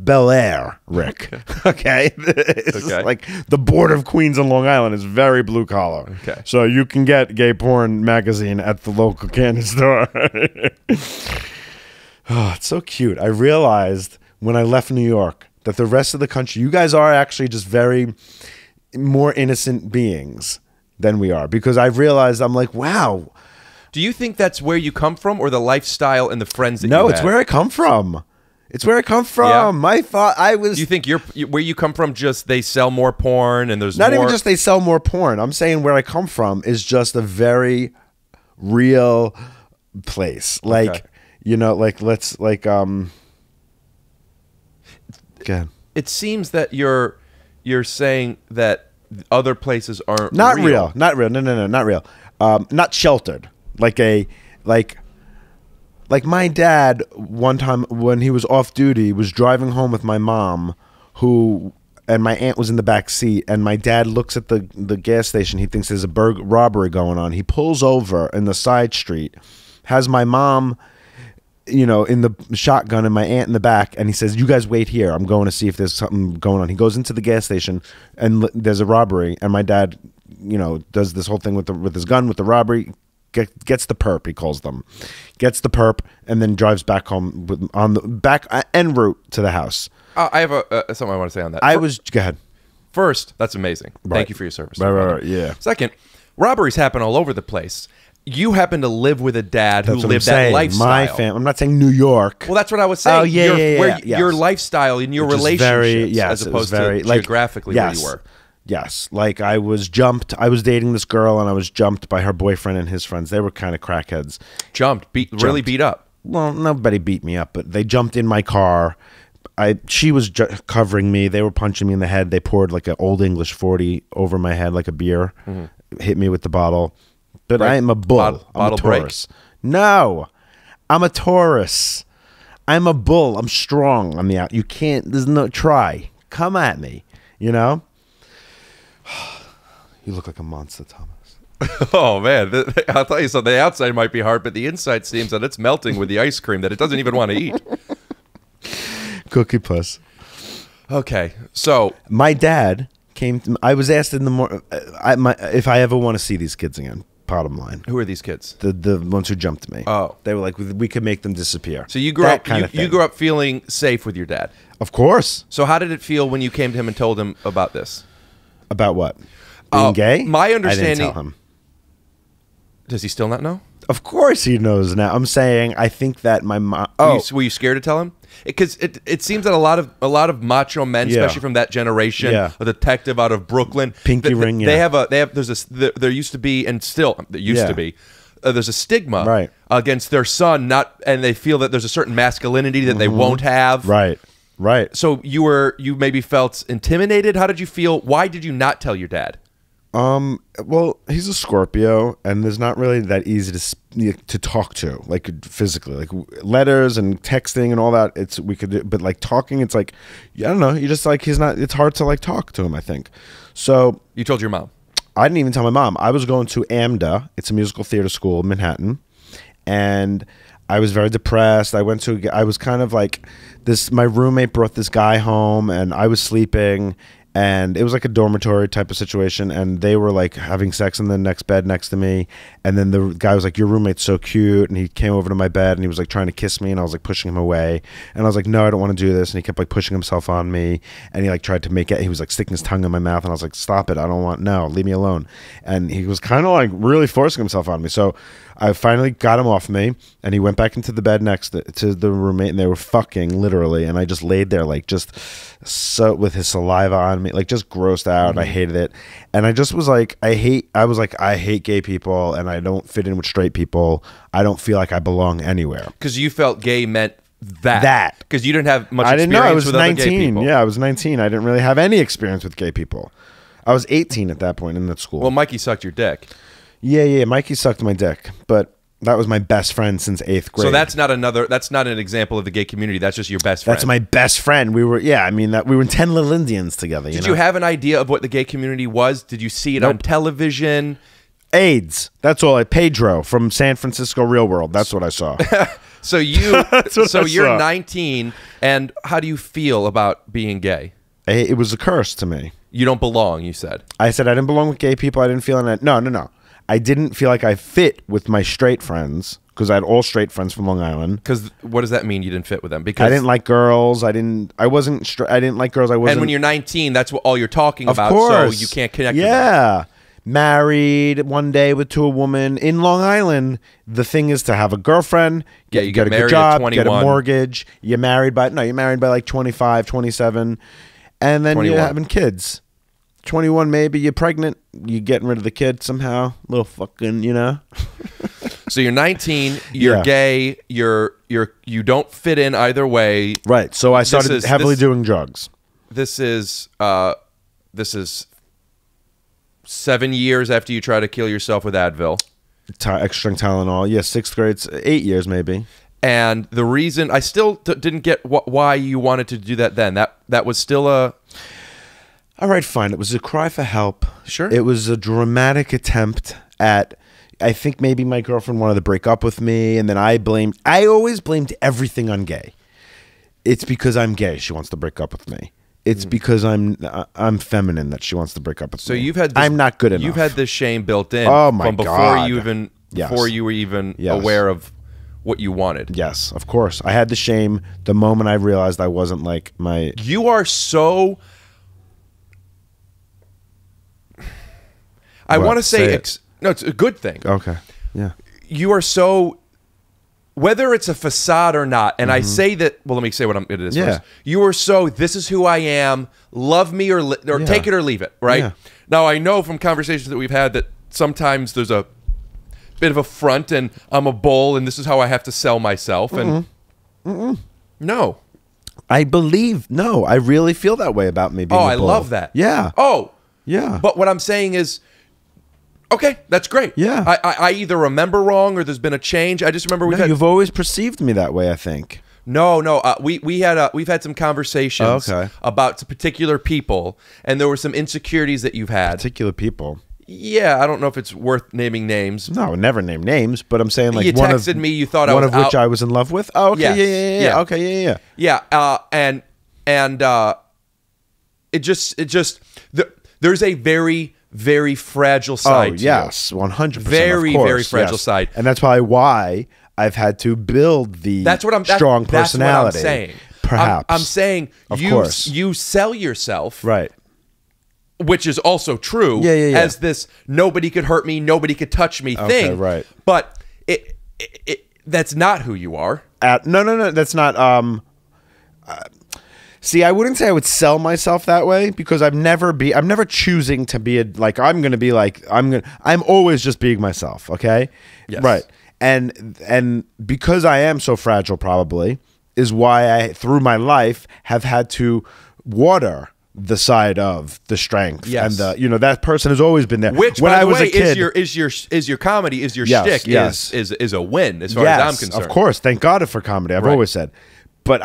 Bel Air, Rick. Okay? It's like the border of Queens and Long Island is very blue collar. Okay. So you can get gay porn magazine at the local candy store. Oh, it's so cute. I realized when I left New York that the rest of the country, you guys are actually just very more innocent beings than we are, because I've realized, I'm like, wow. Do you think that's where you come from, or the lifestyle and the friends that you had? No, it's where I come from. It's where I come from. Yeah. My thought, I was. Do you think where you come from? Just they sell more porn, and there's not even just they sell more porn. I'm saying where I come from is just a very real place. Like you know, like let's like Again. It seems that you're saying that other places aren't not real. No, not real. Not sheltered. Like my dad one time when he was off duty was driving home with my mom, and my aunt was in the back seat, and my dad looks at the gas station. He thinks there's a robbery going on. He pulls over in the side street, has my mom, you know, in the shotgun and my aunt in the back, and he says, "You guys wait here. I'm going to see if there's something going on." He goes into the gas station, and there's a robbery, and my dad, you know, does this whole thing with his gun, with the robbery, gets the perp, he calls them, gets the perp, and then drives back home on the back, en route to the house. I have something I want to say on that. Go ahead. First, that's amazing. Right. Thank you for your service. Right, yeah. Second, robberies happen all over the place. You happen to live with a dad who lived that lifestyle. My family. I'm not saying New York. Well, that's what I was saying. Oh, yeah, your lifestyle and your relationships, as opposed to geographically where you were. Yes, like I was jumped. I was dating this girl, and I was jumped by her boyfriend and his friends. They were kind of crackheads. Really beat up. Well, nobody beat me up, but they jumped in my car. She was covering me. They were punching me in the head. They poured like an old English 40 over my head like a beer. Mm-hmm. Hit me with the bottle. But break. I am a bull. I'm a Taurus. No, I'm a Taurus. I'm a bull. I'm strong. I'm the out. You can't. There's no try. Come at me. You know. You look like a monster, Thomas. Oh man, I'll tell you something. The outside might be hard, but the inside seems that it's melting with the ice cream that it doesn't even want to eat. Cookie puss. Okay, so my dad came. I was asked in the morning if I ever want to see these kids again. Bottom line. Who are these kids? The ones who jumped me. Oh. They were like, we could make them disappear. So you grew up feeling safe with your dad. Of course. So how did it feel when you came to him and told him about this? About what? Being gay? My understanding. I didn't tell him. Does he still not know? Of course he knows now. I'm saying I think that my mom. Oh, were you scared to tell him? Because it seems that a lot of macho men, especially from that generation, a detective out of Brooklyn, pinky ring. Yeah. There used to be, and still there used to be. There's a stigma against their son, and they feel that there's a certain masculinity that they won't have. Right. Right. So you maybe felt intimidated. How did you feel? Why did you not tell your dad? Well, he's a Scorpio, and there's not really that easy to talk to, like physically, like letters and texting and all that. But like talking, it's like, I don't know. You just like, he's not, it's hard to like talk to him, I think. So you told your mom? I didn't even tell my mom. I was going to AMDA. It's a musical theater school in Manhattan. And I was very depressed. I was kind of like this. My roommate brought this guy home, and I was sleeping. And it was like a dormitory type of situation. And they were like having sex in the next bed next to me. And then the guy was like, your roommate's so cute. And he came over to my bed and he was like trying to kiss me. And I was like pushing him away. And I was like, no, I don't want to do this. And he kept like pushing himself on me. And he like tried to make it. He was like sticking his tongue in my mouth. And I was like, stop it. I don't want, no, leave me alone. And he was kind of like really forcing himself on me. So I finally got him off me. And he went back into the bed next to the roommate. And they were fucking literally. And I just laid there like just so with his saliva on me. Like just grossed out. Mm-hmm. I hated it. And I just was like, I hate gay people, and I don't fit in with straight people. I don't feel like I belong anywhere. Because you felt gay meant that. Because you didn't have much experience with other gay people. Yeah, I was 19. I didn't really have any experience with gay people. I was 18 at that point in that school. Well, Mikey sucked your dick. Yeah, Mikey sucked my dick. But that was my best friend since 8th grade. So that's not another. That's not an example of the gay community. That's just your best friend. That's my best friend. We were, yeah. I mean, that we were 10 little Indians together. Did you have an idea of what the gay community was? Did you see it on television? AIDS. That's all. Pedro from San Francisco Real World. That's what I saw. So you. So you're 19, and how do you feel about being gay? It was a curse to me. You don't belong. You said. I said I didn't belong with gay people. I didn't feel it. No. I didn't feel like I fit with my straight friends because I had all straight friends from Long Island. Because what does that mean? You didn't fit with them because I didn't like girls. I didn't like girls. I wasn't. And when you're 19, that's what all you're talking about. Of course. So you can't connect. Yeah. With them. Married one day to a woman in Long Island. The thing is to have a girlfriend. You get a good job. Get a mortgage. You're married by like 25, 27, and then 21. You're having kids. 21 maybe, you're pregnant, you're getting rid of the kid somehow, little fucking, you know. So you're 19, you're gay, you don't fit in either way, right? So I started heavily doing drugs. This is 7 years after you try to kill yourself with Advil, extra Tylenol. Yeah, 6th grade, 8 years maybe. And the reason I still didn't get why you wanted to do that then, that was still a... All right, fine. It was a cry for help. Sure. It was a dramatic attempt at, I think maybe my girlfriend wanted to break up with me, and then I always blamed everything on gay. It's because I'm gay she wants to break up with me. It's because I'm feminine that she wants to break up with me. So you've had this, I'm not good enough. You've had this shame built in. Oh my God. Before you were even aware of what you wanted. Yes, of course. I had the shame the moment I realized I wasn't like my... You are so... I want to say it's no, it's a good thing. Okay. Yeah. You are so, whether it's a facade or not, and I say that, well, let me say what it is first. You are so, this is who I am, love me or take it or leave it, right? Yeah. Now, I know from conversations that we've had that sometimes there's a bit of a front and I'm a bull and this is how I have to sell myself. And no. I really feel that way about me being a bull. I love that. Yeah. Oh. Yeah. But what I'm saying is, okay, that's great. Yeah. I either remember wrong or there's been a change. I just remember we've had... You've always perceived me that way, I think. No. We've had some conversations about particular people, and there were some insecurities that you've had. Particular people? Yeah, I don't know if it's worth naming names. No, never name names, but I'm saying like one of... You texted me, you thought I was out. One of which I was in love with? Oh, okay, yes. Yeah. Okay, yeah. Yeah, there's a very, very fragile side. Oh, yes, 100%. Very, very fragile side. And that's probably why I've had to build the strong personality. That's what I'm saying. Perhaps. I'm saying you sell yourself. Right. Which is also true. Yeah. As this nobody could hurt me, nobody could touch me thing. Okay, right. But that's not who you are. No, that's not... See, I wouldn't say I would sell myself that way because I'm never choosing to be I'm always just being myself, okay? Yes. Right. And because I am so fragile probably is why I through my life have had to water the side of the strength. Yes. And that person has always been there. Which when by I the was way, a kid, is your comedy, is your shtick, is a win as far as I'm concerned. Of course, thank God for comedy. I've always said. But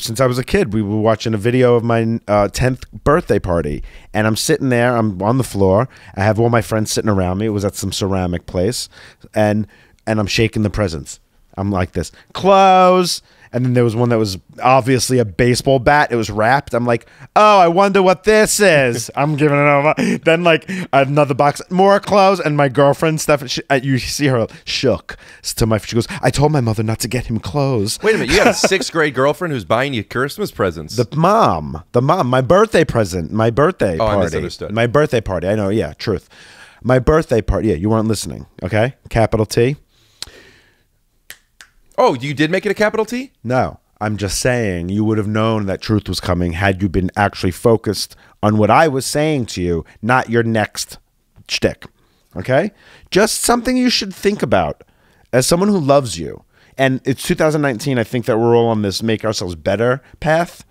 since I was a kid, we were watching a video of my 10th birthday party. And I'm sitting there. I'm on the floor. I have all my friends sitting around me. It was at some ceramic place. And I'm shaking the presents. I'm like this, close. And then there was one that was obviously a baseball bat. It was wrapped. I'm like, oh, I wonder what this is. I'm giving it over. Then like another box, more clothes. And my girlfriend, Steph, you see her shook. She goes, I told my mother not to get him clothes. Wait a minute. You got a sixth grade girlfriend who's buying you Christmas presents. The mom, my birthday present, my birthday party. I misunderstood. My birthday party. I know. Yeah. Truth. My birthday party. Yeah. You weren't listening. Okay. Capital T. Oh, you did make it a capital T? No. I'm just saying you would have known that truth was coming had you been actually focused on what I was saying to you, not your next shtick. Okay? Just something you should think about as someone who loves you. And it's 2019. I think that we're all on this make ourselves better path.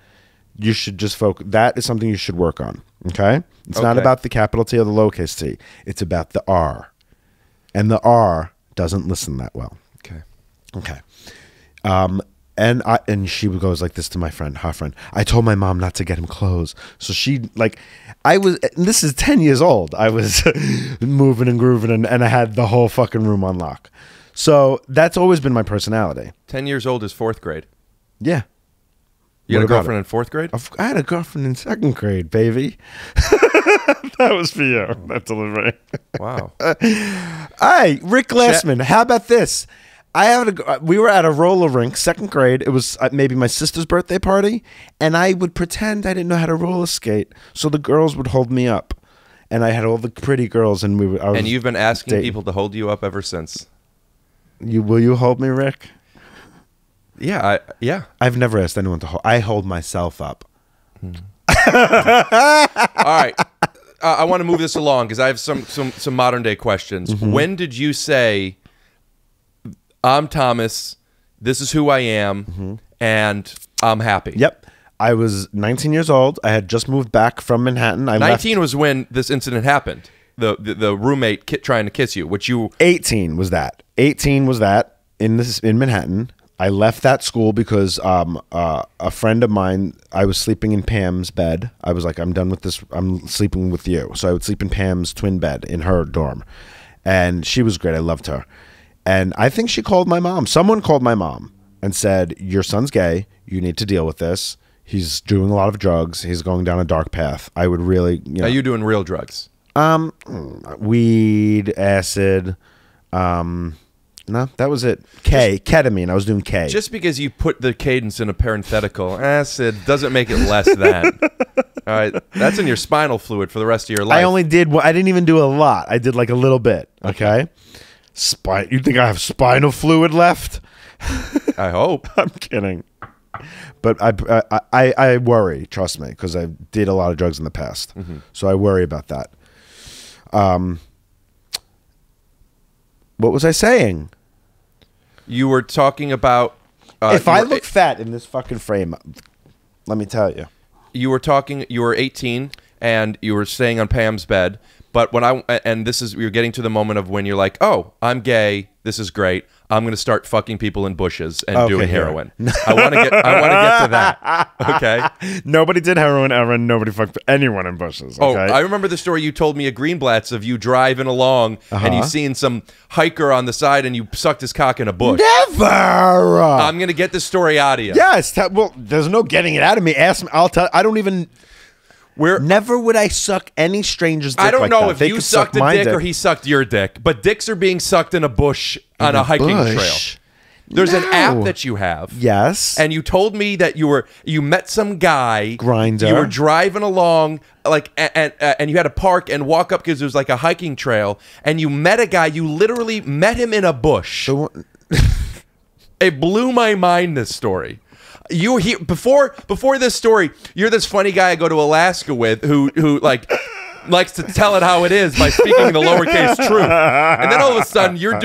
You should just focus. That is something you should work on. Okay? It's okay. Not about the capital T or the lowercase t. It's about the R. And the R doesn't listen that well. Okay. Okay. And she goes like this to my friend, her friend. I told my mom not to get him clothes. So she like, this is 10 years old. I was moving and grooving and I had the whole fucking room on lock. So that's always been my personality. 10 years old is 4th grade. Yeah. You had a girlfriend in 4th grade? I had a girlfriend in 2nd grade, baby. That was for you. That's delivery. Wow. All right. Rick Glassman. How about this? We were at a roller rink, 2nd grade. It was maybe my sister's birthday party, and I would pretend I didn't know how to roller skate, so the girls would hold me up, and I had all the pretty girls, and I was and you've been asking people to hold you up ever since. Will you hold me, Rick? Yeah, yeah. I've never asked anyone to hold. I hold myself up. All right, I want to move this along because I have some modern day questions. When did you say? I'm Thomas, this is who I am, and I'm happy? Yep. I was 19 years old. I had just moved back from Manhattan. 19 was when this incident happened, the roommate trying to kiss you, which you... 18 was that. 18 was that in Manhattan. I left that school because a friend of mine, I was sleeping in Pam's bed. I was like, I'm done with this. I'm sleeping with you. So I would sleep in Pam's twin bed in her dorm. And she was great. I loved her. And I think she called my mom. Someone called my mom and said, your son's gay. You need to deal with this. He's doing a lot of drugs. He's going down a dark path. I would really, you know. Are you doing real drugs? Weed, acid. No, that was it. Ketamine. I was doing K. Just because you put the cadence in a parenthetical, acid, doesn't make it less than. All right, that's in your spinal fluid for the rest of your life. I didn't even do a lot. I did like a little bit. Okay. You think I have spinal fluid left? I hope. I'm kidding, but I worry. Trust me, because I did a lot of drugs in the past, so I worry about that. What was I saying? You were talking about if I look fat in this fucking frame. Let me tell you. You were talking. You were 18, and you were staying on Pam's bed. But when you're getting to the moment of when you're like, oh, I'm gay. This is great. I'm going to start fucking people in bushes and doing heroin. I want to get to that. Okay. Nobody did heroin ever. Nobody fucked anyone in bushes. Okay? Oh, I remember the story you told me at Greenblatt's of you driving along and you seeing some hiker on the side and you sucked his cock in a bush. Never. I'm going to get this story out of you. Yes. Well, there's no getting it out of me. Ask me. I'll tell. I don't even. Never would I suck any stranger's dick. I don't know if you sucked a dick or he sucked your dick, but dicks are being sucked in a bush on a hiking trail. There's an app that you have. Yes. And you told me that you met some guy. Grindr. You were driving along like and you had to park and walk up because there was like a hiking trail, and you met a guy. You literally met him in a bush. It blew my mind, this story. You here before this story, you're this funny guy I go to Alaska with who like likes to tell it how it is by speaking the lowercase truth. And then all of a sudden you're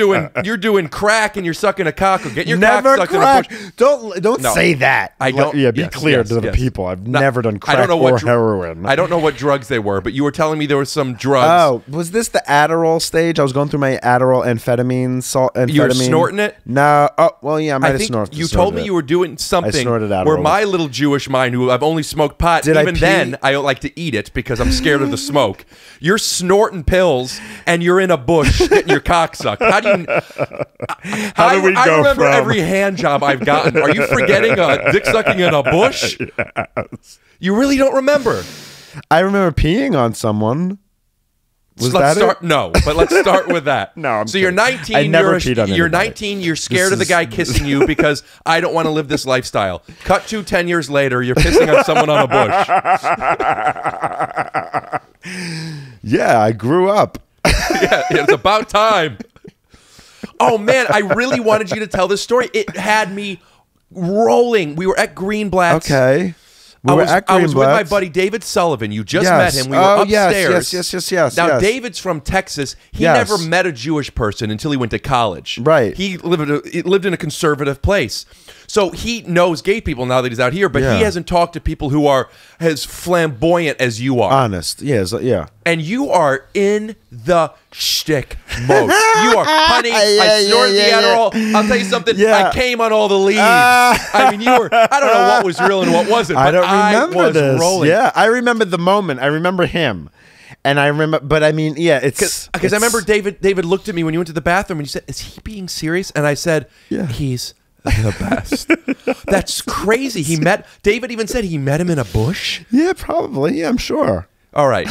doing crack and you're sucking a cock or getting your cock sucked in a bush. Don't say that. I don't. Yeah, be clear to the people. I've never done crack or heroin. I don't know what drugs they were, but you were telling me there were some drugs. Oh, was this the Adderall stage? I was going through my Adderall amphetamine. You were snorting it? No. Oh, well, yeah, I might have snorted it. You told me you were doing something where my little Jewish mind, who I've only smoked pot, even then I don't like to eat it because I'm scared of the smoke. coke. You're snorting pills and you're in a bush getting your cock sucked. How do you? I remember every hand job I've gotten. Are you forgetting a dick sucking in a bush? Yes. You really don't remember. I remember peeing on someone. Was so let's that start, no, but let's start with that. No, I'm so kidding. You're 19. I never peed on you're 19. You're scared of the guy kissing you because I don't want to live this lifestyle. Cut to 10 years later, you're pissing on someone on a bush. Yeah, I grew up. Yeah, it's about time. Oh man, I really wanted you to tell this story. It had me rolling. We were at Greenblatt. Okay. I was with my buddy David Sullivan. You just met him. We were upstairs. Yes. Now, David's from Texas. He never met a Jewish person until he went to college. Right. He lived in a conservative place. So he knows gay people now that he's out here, but he hasn't talked to people who are as flamboyant as you are. Honest. Yes, yeah. And you are in the shtick mode. You are, honey, I snorted the Adderall. I'll tell you something. I came on all the leaves. I mean, you were, I don't know what was real and what wasn't. But I don't remember this. Rolling. Yeah, I remember the moment. I remember him. And I remember, but I mean, yeah, it's... Because I remember David looked at me when you went to the bathroom and you said, is he being serious? And I said, he's... the best. That's crazy. He met David. Even said he met him in a bush. Yeah, probably. Yeah, I'm sure. All right,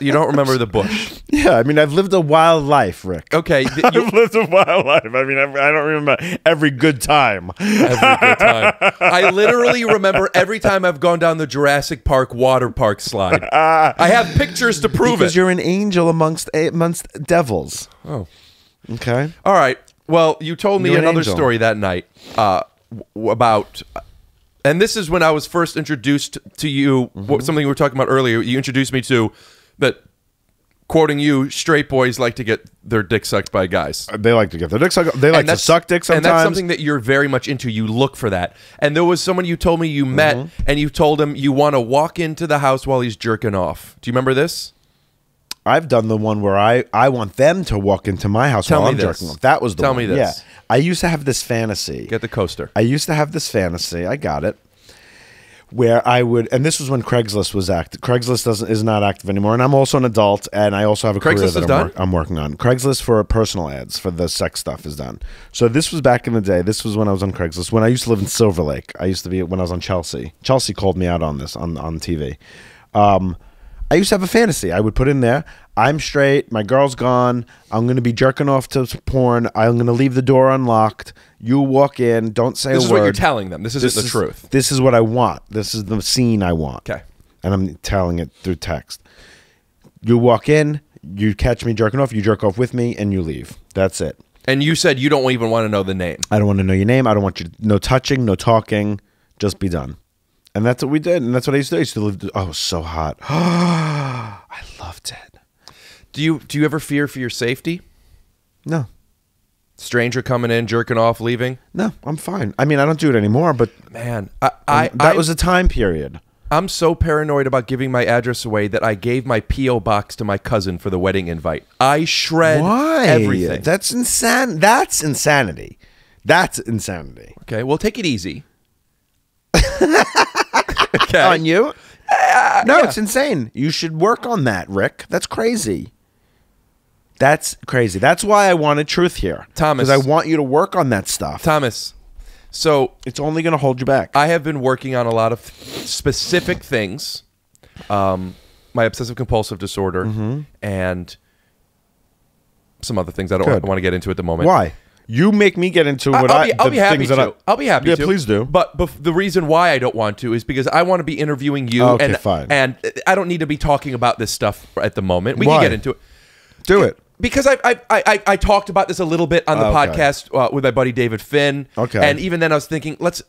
you don't remember the bush. Yeah, I mean, I've lived a wild life, Rick. Okay, I've lived a wild life. I mean, I don't remember every good time. Every good time. I literally remember every time I've gone down the Jurassic Park water park slide. I have pictures to prove it. Because you're an angel amongst devils. Oh, okay. All right. Well, you told me another story that night about, and this is when I was first introduced to you, something we were talking about earlier. You introduced me to that, quoting you, straight boys like to get their dick sucked by guys. They like to get their dick sucked. They like to suck dick sometimes. And that's something that you're very much into. You look for that. And there was someone you told me you met, and you told him you want to walk into the house while he's jerking off. Do you remember this? I've done the one where I want them to walk into my house while I'm jerking off. That was the one. Tell me this. Yeah. I used to have this fantasy. Get the coaster. I used to have this fantasy. I got it. Where I would, and this was when Craigslist was active. Craigslist is not active anymore, and I'm also an adult, and I also have a career that I'm working on. Craigslist for personal ads, for the sex stuff, is done. So this was back in the day. This was when I was on Craigslist. When I used to live in Silver Lake. I used to be, when I was on Chelsea. Chelsea called me out on this on TV. I used to have a fantasy. I would put in there, I'm straight, my girl's gone, I'm going to be jerking off to porn, I'm going to leave the door unlocked, you walk in, don't say a word. This is what you're telling them. This isn't the truth. This is what I want. This is the scene I want. Okay. And I'm telling it through text. You walk in, you catch me jerking off, you jerk off with me, and you leave. That's it. And you said you don't even want to know the name. I don't want to know your name. I don't want you to, no touching, no talking, just be done. And that's what we did, and that's what I used to do. I used to live. Oh, it was so hot! I loved it. Do you ever fear for your safety? No. Stranger coming in, jerking off, leaving. No, I'm fine. I mean, I don't do it anymore. But man, that was a time period. I'm so paranoid about giving my address away that I gave my P.O. box to my cousin for the wedding invite. I shred everything. That's insane. That's insanity. That's insanity. Okay, well, take it easy. Okay. On you? No, it's insane. You should work on that, Rick. That's crazy. That's crazy. That's why I wanted truth here, Thomas. Because I want you to work on that stuff, Thomas. So it's only going to hold you back. I have been working on a lot of specific things, my obsessive compulsive disorder, and some other things I don't want to get into at the moment. Why? You make me get into what I'll be happy to. I'll be happy to. Yeah, please do. But the reason why I don't want to is because I want to be interviewing you. Okay, and I don't need to be talking about this stuff at the moment. We can get into it. Do it. Because I talked about this a little bit on the podcast with my buddy David Finn. Okay. And even then I was thinking, let's...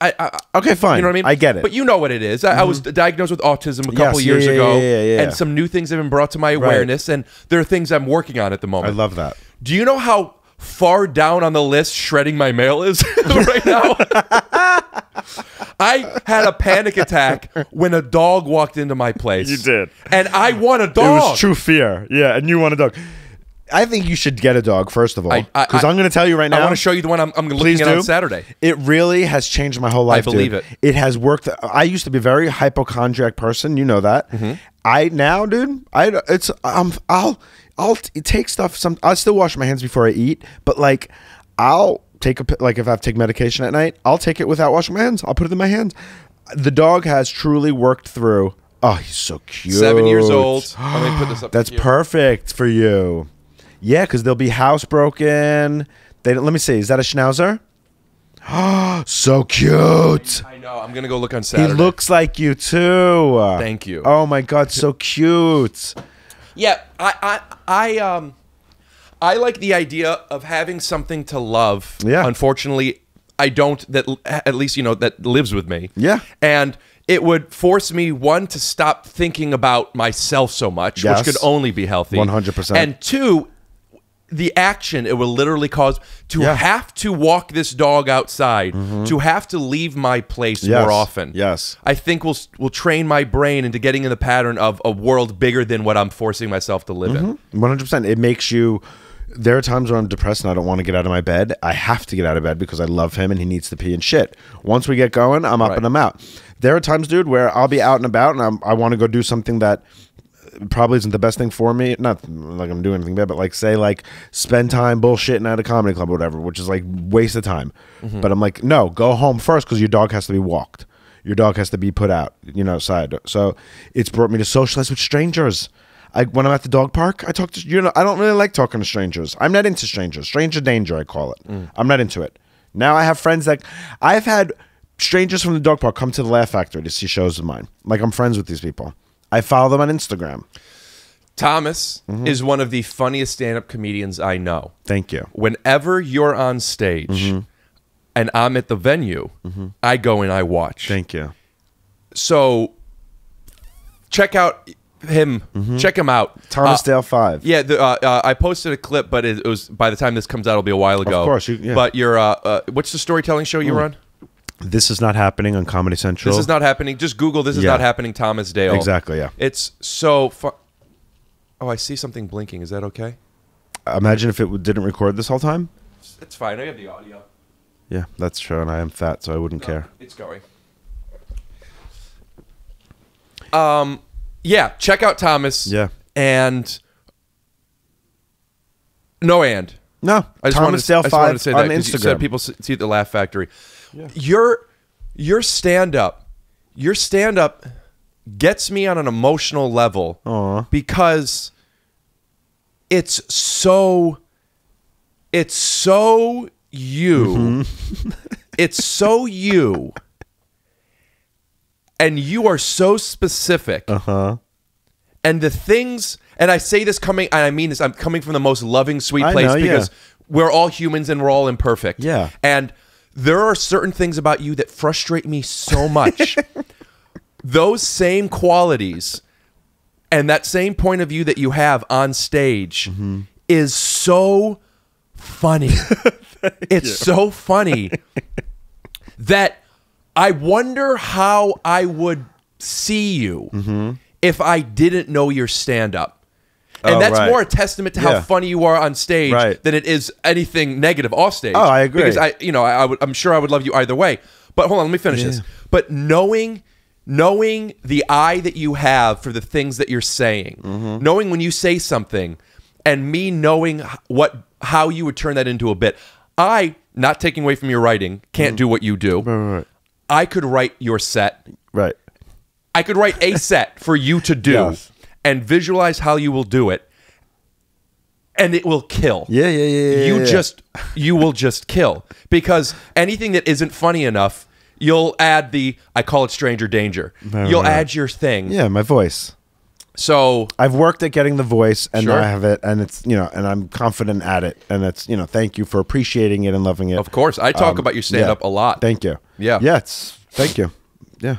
okay, fine. You know what I mean? I get it. But you know what it is. I was diagnosed with autism a couple years ago. And some new things have been brought to my awareness. And there are things I'm working on at the moment. I love that. Do you know how... far down on the list shredding my mail is right now? I had a panic attack when a dog walked into my place. You did. And I want a dog. It was true fear. Yeah, and you want a dog. I think you should get a dog, first of all. Because I'm going to tell you right now. I want to show you the one I'm looking at on Saturday. It really has changed my whole life, I believe it. It has worked. I used to be a very hypochondriac person. You know that. I'll take stuff. I still wash my hands before I eat, but like I'll take a, like if I have to take medication at night, I'll take it without washing my hands. I'll put it in my hands. The dog has truly worked through. Oh, he's so cute. 7 years old. Let me put this up. That's perfect for you. Yeah, because they'll be housebroken. They don't, let me see. Is that a schnauzer? Oh, so cute. I know. I'm gonna go look on Saturday. He looks like you too. Thank you. Oh my God, so cute. Yeah, I like the idea of having something to love. Yeah. Unfortunately, I don't. That at least you know that lives with me. Yeah. And it would force me, one, to stop thinking about myself so much, yes, which could only be healthy. 100%. And two, the action it will literally cause to have to walk this dog outside, to have to leave my place more often. Yes, I think we'll train my brain into getting in the pattern of a world bigger than what I'm forcing myself to live in. 100%. It makes you. There are times where I'm depressed and I don't want to get out of my bed. I have to get out of bed because I love him and he needs to pee and shit. Once we get going, I'm up and I'm out. There are times, dude, where I'll be out and about and I want to go do something that probably isn't the best thing for me. Not like I'm doing anything bad, but like say like spend time bullshitting at a comedy club or whatever, which is like waste of time. But I'm like, no, go home first because your dog has to be walked. Your dog has to be put out, you know, outside. So it's brought me to socialize with strangers. When I'm at the dog park, I talk to, you know, I don't really like talking to strangers. I'm not into strangers. Stranger danger, I call it. I'm not into it. Now I have friends that, I've had strangers from the dog park come to the Laugh Factory to see shows of mine. Like I'm friends with these people. I follow them on Instagram. Thomas is one of the funniest stand-up comedians I know. Thank you. Whenever you're on stage and I'm at the venue, I go and I watch. Thank you. So check out him. Check him out. Thomas Dale 5. Yeah, I posted a clip, but it was, by the time this comes out, it'll be a while ago. Of course. But you're, what's the storytelling show you were on? This Is Not Happening on Comedy Central. This Is Not Happening. Just Google This Is Not Happening Thomas Dale. Exactly, yeah. It's so fun. Oh, I see something blinking. Is that okay? Imagine if it didn't record this whole time. It's fine. I have the audio. Yeah, that's true, and I am fat, so I wouldn't care. It's going. Yeah, check out Thomas. Yeah. And... No and. No. I just Thomas Dale 5 on that, Instagram. You said people see the Laugh Factory. Yeah. Your stand-up gets me on an emotional level. Aww. Because it's so you. It's so you. And you are so specific. And the things, and I say this coming, and I mean this, I'm coming from the most loving, sweet place because we're all humans and we're all imperfect. Yeah. And there are certain things about you that frustrate me so much. Those same qualities and that same point of view that you have on stage is so funny. It's so funny that I wonder how I would see you if I didn't know your stand-up. And that's more a testament to how funny you are on stage than it is anything negative off stage. Oh, I agree. Because I'm sure I would love you either way. But hold on, let me finish this. But knowing the eye that you have for the things that you're saying, knowing when you say something, and me knowing how you would turn that into a bit. I, not taking away from your writing, can't do what you do. Right. I could write your set. Right. I could write a set for you to do. Yes. And visualize how you will do it, and it will kill. You will just kill, because anything that isn't funny enough, you'll add the, I call it stranger danger. You'll add your thing. Yeah, my voice. So I've worked at getting the voice, and now I have it, and it's, you know, and I'm confident at it, and it's, you know, thank you for appreciating it and loving it. Of course, I talk about your stand-up a lot. Thank you. Yeah. Yeah. Thank you. Yeah.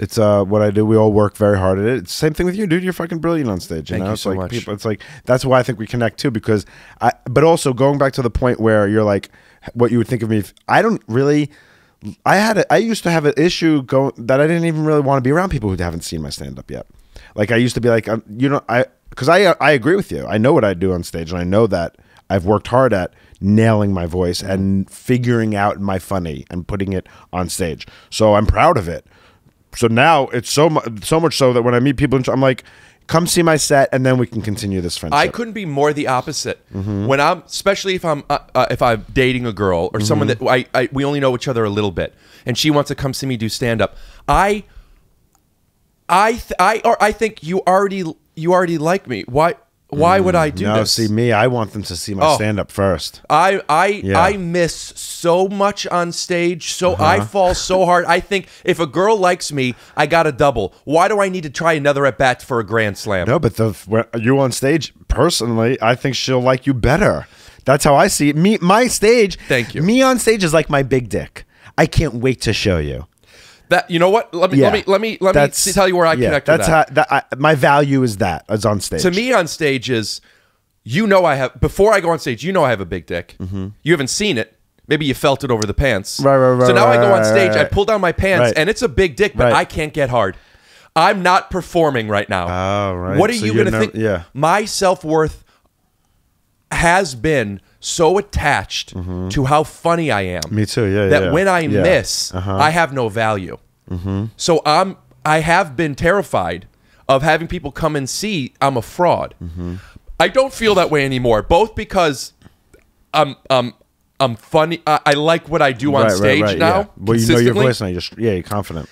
It's what I do. We all work very hard at it. It's the same thing with you, dude. You're fucking brilliant on stage. Thank you so much. People, it's like, that's why I think we connect too, because but also going back to the point where you're like, what you would think of me. If, I don't really. I used to have an issue that I didn't even really want to be around people who haven't seen my stand up yet. Like I used to be like, you know, because I agree with you. I know what I do on stage, and I know that I've worked hard at nailing my voice and figuring out my funny and putting it on stage. So I'm proud of it. So now it's so much so that when I meet people, I'm like, come see my set, and then we can continue this friendship. I couldn't be more the opposite. Mm-hmm. When I'm, especially if I'm dating a girl or mm-hmm. someone that we only know each other a little bit, and she wants to come see me do stand up, I think you already like me. Why would I do this? See me. I want them to see my stand up first. I miss so much on stage. So I fall so hard. I think if a girl likes me, I got a double. Why do I need to try another at bat for a grand slam? No, but you on stage personally, I think she'll like you better. That's how I see it. My stage. Thank you. Me on stage is like my big dick. I can't wait to show you. That you know what? Let me tell you where I connect to that. My value is that on stage. To me, on stage is, I have before I go on stage, I have a big dick. Mm-hmm. You haven't seen it. Maybe you felt it over the pants. Right. So now I go on stage, I pull down my pants, and it's a big dick, but I can't get hard. I'm not performing right now. Oh, right. What are you gonna think? Yeah. My self-worth has been so attached mm-hmm. to how funny I am. Me too, yeah. That when I miss, I have no value. Mm-hmm. So I have been terrified of having people come and see I'm a fraud. Mm-hmm. I don't feel that way anymore, both because I'm funny. I like what I do on stage now. Yeah. Well, you know your voice now. You're confident.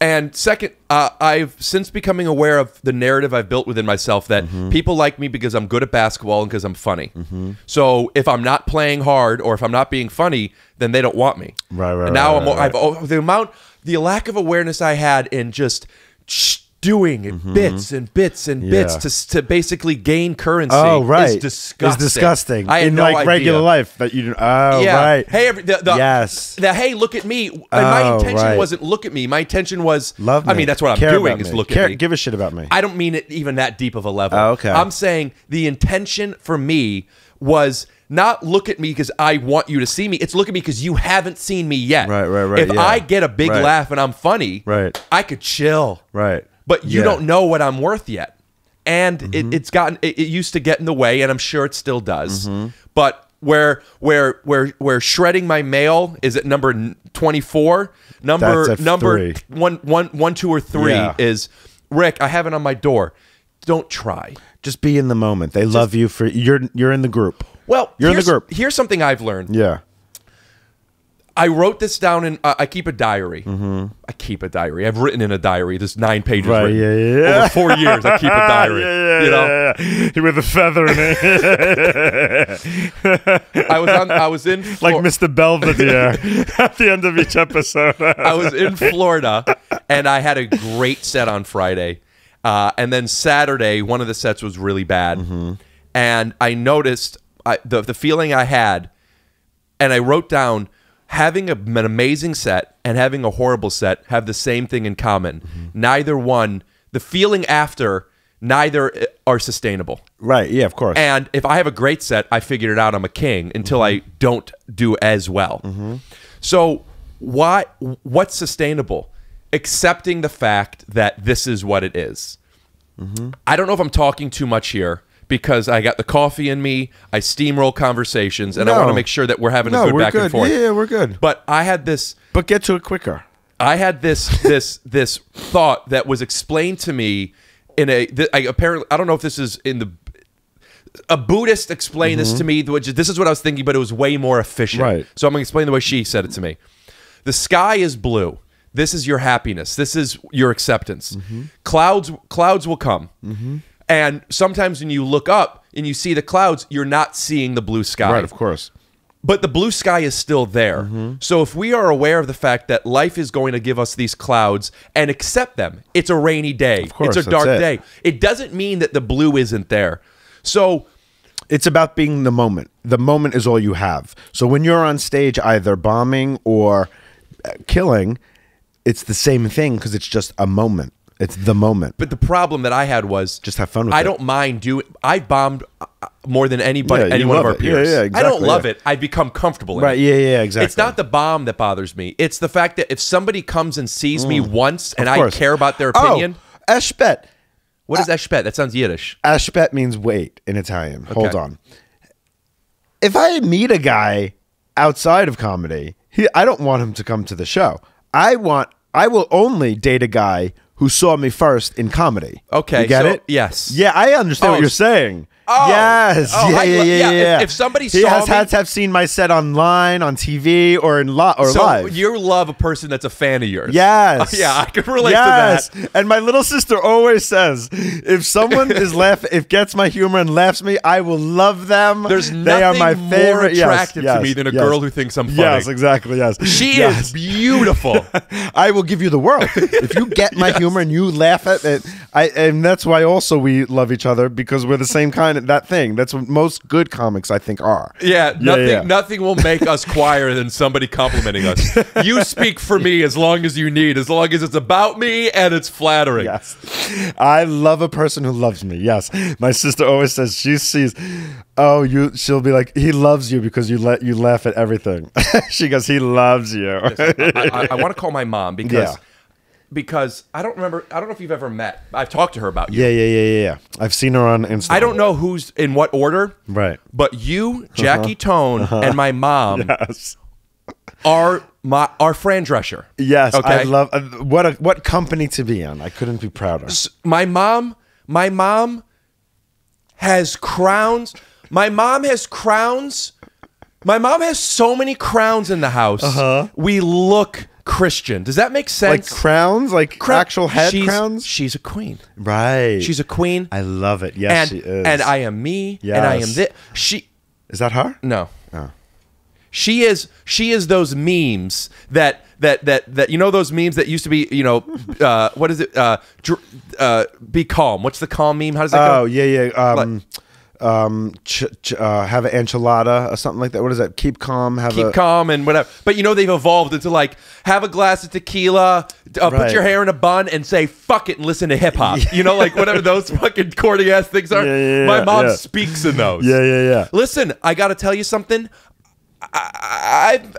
And second, I've since becoming aware of the narrative I've built within myself that mm-hmm. people like me because I'm good at basketball and because I'm funny. Mm-hmm. So if I'm not playing hard or if I'm not being funny, then they don't want me. The lack of awareness I had in just doing mm-hmm. bits to basically gain currency is disgusting. It's disgusting. I had no idea. Regular life that you didn't, Hey, hey, look at me. And my intention wasn't look at me. My intention was love me. I mean, that's what I'm doing is look at me. Give a shit about me. I don't mean it even that deep of a level. Oh, okay. I'm saying the intention for me was not look at me because I want you to see me. It's look at me because you haven't seen me yet. Right. If I get a big laugh and I'm funny, I could chill. But you don't know what I'm worth yet. And it used to get in the way, and I'm sure it still does. Mm-hmm. But where shredding my mail is at number 24, number 1, 2, or 3 is, Rick, I have it on my door. Don't try. Just be in the moment. They love you for you're in the group. Well, you're in the group. Here's something I've learned. Yeah. I wrote this down in, I keep a diary. Mm-hmm. I keep a diary. I've written in a diary. There's 9 pages written. Over 4 years, I keep a diary. With a feather in it. I was in Florida. Like Mr. Belvedere at the end of each episode. I was in Florida, and I had a great set on Friday. And then Saturday, one of the sets was really bad. Mm-hmm. And I noticed the feeling I had, and I wrote down, having an amazing set and having a horrible set have the same thing in common. Mm-hmm. Neither one, the feeling after, neither are sustainable. Right, yeah, of course. And if I have a great set, I figured it out, I'm a king until mm-hmm. I don't do as well. Mm-hmm. So what's sustainable? Accepting the fact that this is what it is. Mm-hmm. I don't know if I'm talking too much here, because I got the coffee in me, I steamroll conversations, and I want to make sure that we're having a good back and forth. Yeah, we're good. But I had this... But get to it quicker. I had this thought that was explained to me in a... apparently, I don't know if this is in the... A Buddhist explained this to me, which is, this is what I was thinking, but it was way more efficient. Right. So I'm going to explain the way she said it to me. The sky is blue. This is your happiness. This is your acceptance. Mm-hmm. Clouds will come. Mm-hmm. And sometimes when you look up and you see the clouds, you're not seeing the blue sky. Right, of course. But the blue sky is still there. Mm-hmm. So if we are aware of the fact that life is going to give us these clouds and accept them, it's a rainy day, of course, it's a dark day. It doesn't mean that the blue isn't there. So it's about being the moment. The moment is all you have. So when you're on stage either bombing or killing, it's the same thing because it's just a moment. It's the moment. But the problem that I had was... Just have fun with it. I don't mind doing... I bombed more than anybody, any one of our peers. Exactly, I don't love it. I become comfortable in it. Right, exactly. It's not the bomb that bothers me. It's the fact that if somebody comes and sees me once and I care about their opinion... Oh, Eshbet. What is Eshbet? That sounds Yiddish. Eshbet means wait in Italian. Okay. Hold on. If I meet a guy outside of comedy, I don't want him to come to the show. I want I will only date a guy who saw me first in comedy. Okay. You get it? Yes. Yeah, I understand what you're saying. Oh, yes. Oh, yeah, yeah. If somebody saw me. He has had to have seen my set online, on TV, or live. So you love a person that's a fan of yours. Yes. Yeah, I can relate to that. And my little sister always says, if someone is gets my humor and laughs me, I will love them. There's nothing more attractive to me than a girl who thinks I'm funny. Yes, exactly, yes. She is beautiful. I will give you the world. If you get my humor and you laugh at it, and that's why also we love each other, because we're the same kind. That thing. That's what most good comics, I think, are. Yeah, nothing will make us quieter than somebody complimenting us. You speak for me as long as you need, as long as it's about me and it's flattering. Yes. I love a person who loves me. Yes. My sister always says she sees, oh, you. She'll be like, he loves you because you laugh at everything. She goes, he loves you. I want to call my mom because. Yeah. Because I don't know if you've ever met. I've talked to her about you. Yeah. I've seen her on Instagram. I don't know who's in what order. Right. But you, Jackie Tone, and my mom are our friend dresser. Yes. Okay? I love what company to be on. I couldn't be prouder. My mom has crowns. My mom has crowns. My mom has so many crowns in the house. We look Christian. Does that make sense? Like crowns? Like actual head crowns? She's a queen. Right. She's a queen. I love it. Yes, she is. And I am me. Yes. And I am this. She. Is that her? No. Oh. She is those memes that you know, those memes that used to be, you know, what is it? Be calm. What's the calm meme? How does that go? Oh, yeah. Have an enchilada or something like that. What is that? Keep calm. Keep calm and whatever. But you know, they've evolved into like, have a glass of tequila, put your hair in a bun and say fuck it and listen to hip hop. You know, like whatever those fucking corny ass things are. My mom speaks in those. Yeah. Listen, I gotta tell you something. I've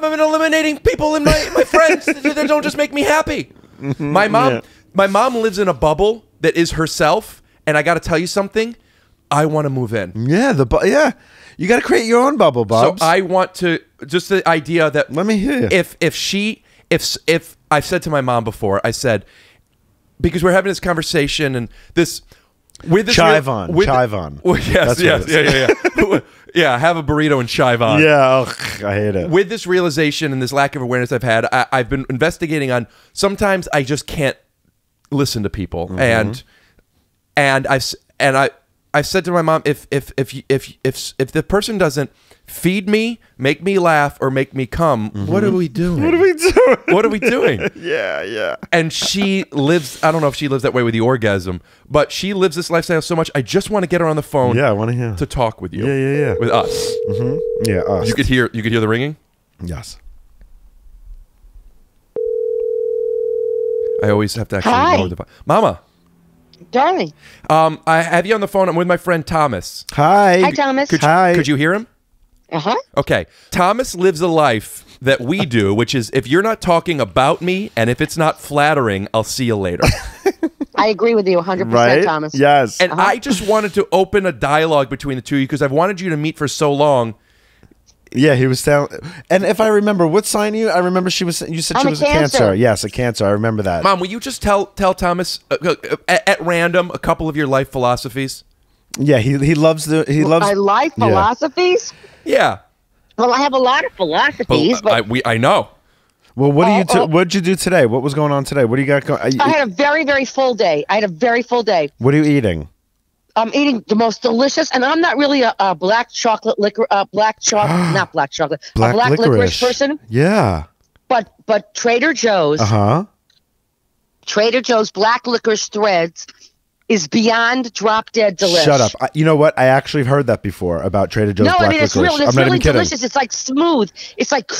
been eliminating people in my friends that don't just make me happy. My mom lives in a bubble that is herself, and I gotta tell you something. I want to move in. Yeah, you got to create your own bubble, Bob. So I want to just the idea that let me hear you. If I've said to my mom before, I said, because we're having this conversation and this with this chive on. Well, yes. Yeah, have a burrito and chive on. Yeah, ugh, I hate it. With this realization and this lack of awareness I've had, I've been investigating on. Sometimes I just can't listen to people, and I've said to my mom, if the person doesn't feed me, make me laugh, or make me come, what are we doing? Yeah. And she lives. I don't know if she lives that way with the orgasm, but she lives this lifestyle so much. I just want to get her on the phone. Yeah, I want to hear to talk with you. Yeah. With us. Yeah, us. You could hear the ringing. Yes. I always have to actually lower the phone. Mama. Darling, I have you on the phone. I'm with my friend Thomas. Hi, Thomas. Could you hear him? Okay. Thomas lives a life that we do, which is if you're not talking about me and if it's not flattering, I'll see you later. I agree with you 100%, right? Thomas. Yes. And I just wanted to open a dialogue between the two of you because I've wanted you to meet for so long. Yeah, he was down. And if I remember, what sign are you? I remember she was. You said she was a cancer. Yes, a cancer. I remember that. Mom, will you just tell Thomas at random a couple of your life philosophies? Yeah, he loves my life philosophies. Yeah. Well, I have a lot of philosophies, but I know. Well, what'd you do today? What was going on today? What do you got going? I had a very, very full day. I had a very full day. What are you eating? I'm eating the most delicious, and I'm not really a black chocolate liquor, black licorice person. Yeah, but Trader Joe's, Trader Joe's black licorice threads is beyond drop dead delicious. Shut up! You know what? I actually heard that before about Trader Joe's. No, black licorice. It's really delicious. It's like smooth. It's like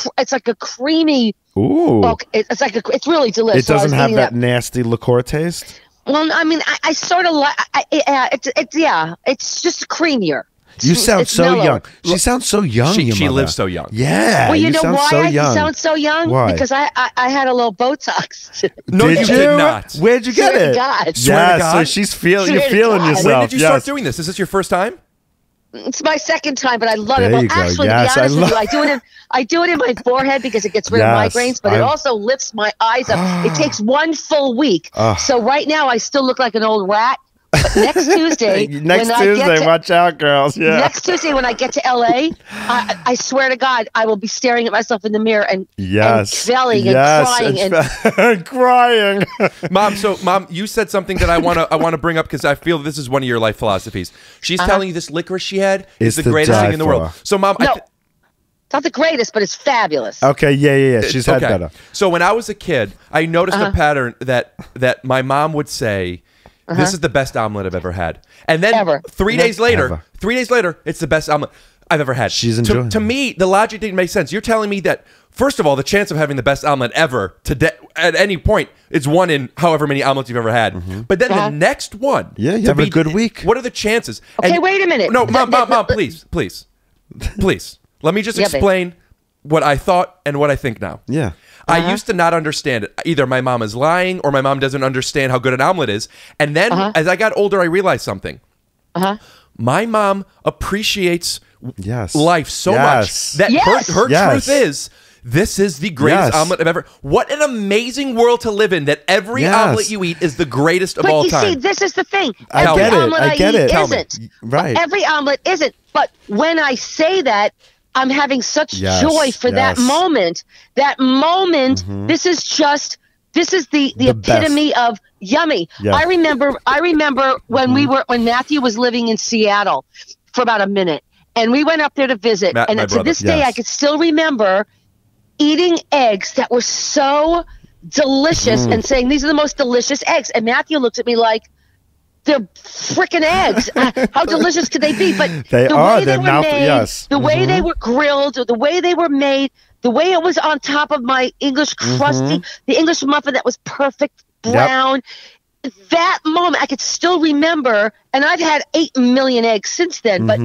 a creamy. Ooh. It's really delicious. It doesn't have that nasty liqueur taste. Well, I mean, I sort of like it's just creamier. You sound so young. She sounds so young. She lives so young. Yeah. Well, you know why I sound so young? Why? Because I had a little Botox. No, you did not. Where'd you get it? Swear to God. So you're feeling yourself. When did you start doing this? Is this your first time? It's my second time, but I love it. Well, actually, to be honest with you, I do it in my forehead because it gets rid of migraines, but it also lifts my eyes up. It takes one full week. So right now, I still look like an old rat. But next Tuesday, watch out, girls. Yeah. Next Tuesday, when I get to LA, I swear to God, I will be staring at myself in the mirror and yelling and crying and crying. Mom, you said something that I want to bring up because I feel this is one of your life philosophies. She's telling you this licorice she had is the greatest thing in the world. So, Mom, it's not the greatest, but it's fabulous. Okay, yeah. She's had better. So when I was a kid, I noticed a pattern that my mom would say. This is the best omelet I've ever had. And then three days later, it's the best omelet I've ever had. She's enjoying it. To me, the logic didn't make sense. You're telling me that, first of all, the chance of having the best omelet ever today at any point is one in however many omelets you've ever had. Mm-hmm. But then the next one. Yeah, you have a good week. What are the chances? Okay, and, wait a minute. No, Mom, please. Let me just explain what I thought and what I think now. Yeah. I used to not understand it. Either my mom is lying or my mom doesn't understand how good an omelet is. And then as I got older, I realized something. My mom appreciates life so much that her truth is, this is the greatest omelet I've ever. What an amazing world to live in that every omelet you eat is the greatest of all time. But you see, this is the thing. Every omelet I eat isn't. Right. Every omelet isn't. But when I say that, I'm having such joy for that moment. That moment, this is the epitome of yummy. Yeah. I remember when when Matthew was living in Seattle for about a minute, and we went up there to visit. And to this day, I could still remember eating eggs that were so delicious and saying, these are the most delicious eggs. And Matthew looked at me like, they're freaking eggs. How delicious could they be? But the way they were grilled, or the way they were made, the way it was on top of my English crusty, the English muffin that was perfect brown. Yep. That moment I could still remember, and I've had 8 million eggs since then, but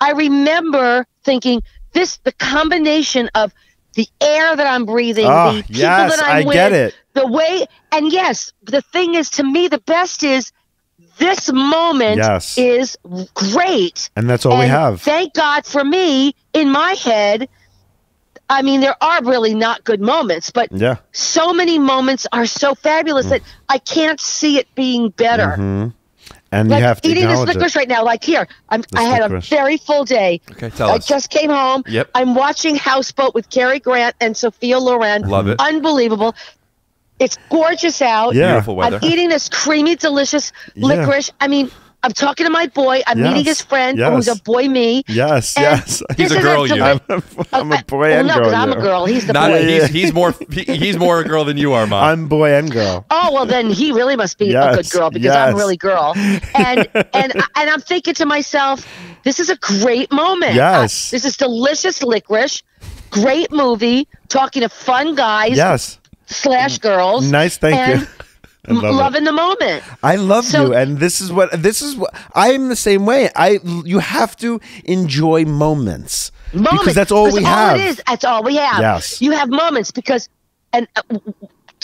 I remember thinking the combination of the air that I'm breathing, the people that I'm with, the way, and the thing is, to me, the best is this moment is great. And that's all we have. Thank God for me, in my head, I mean, there are really not good moments, but so many moments are so fabulous that I can't see it being better. And like you have to eating this licorice right now, like here. I had a very full day. Okay, tell us. I just came home. Yep. I'm watching Houseboat with Cary Grant and Sophia Loren. Love it. Unbelievable. It's gorgeous out. Yeah. Beautiful weather. I'm eating this creamy, delicious licorice. Yeah. I mean, I'm talking to my boy. I'm meeting his friend, who's a boy me. Yes. He's a girl. I'm a boy and girl. No, I'm a girl. He's the boy. He's more a girl than you are, Mom. I'm boy and girl. Oh, well, then he really must be a good girl because I'm really girl. And I'm thinking to myself, this is a great moment. Yes. This is delicious licorice. Great movie. Talking to fun guys. Yes. / girls. Nice, thank you. Loving the moment. I love you, and this is what I'm the same way. You have to enjoy moments because that's all we have. It is. That's all we have. Yes, you have moments because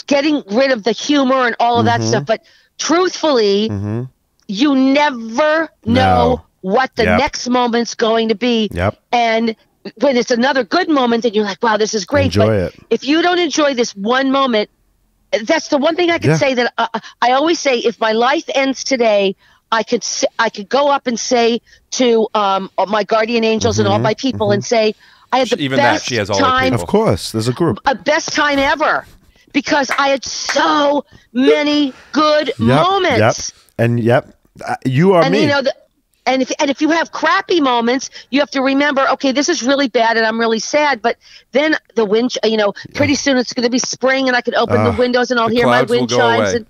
getting rid of the humor and all of that stuff. But truthfully, you never know what the next moment's going to be. Yep, and when it's another good moment, then you're like, wow, this is great. But if you don't enjoy this one moment, that's the one thing I can say that I always say, if my life ends today, I could go up and say to my guardian angels and all my people and say, I had the best time. Of course, there's a group. Best time ever, because I had so many good moments. You are me. You know, And if you have crappy moments, you have to remember, okay, this is really bad and I'm really sad, but then the wind, pretty soon it's going to be spring and I can open the windows and I'll hear my wind chimes.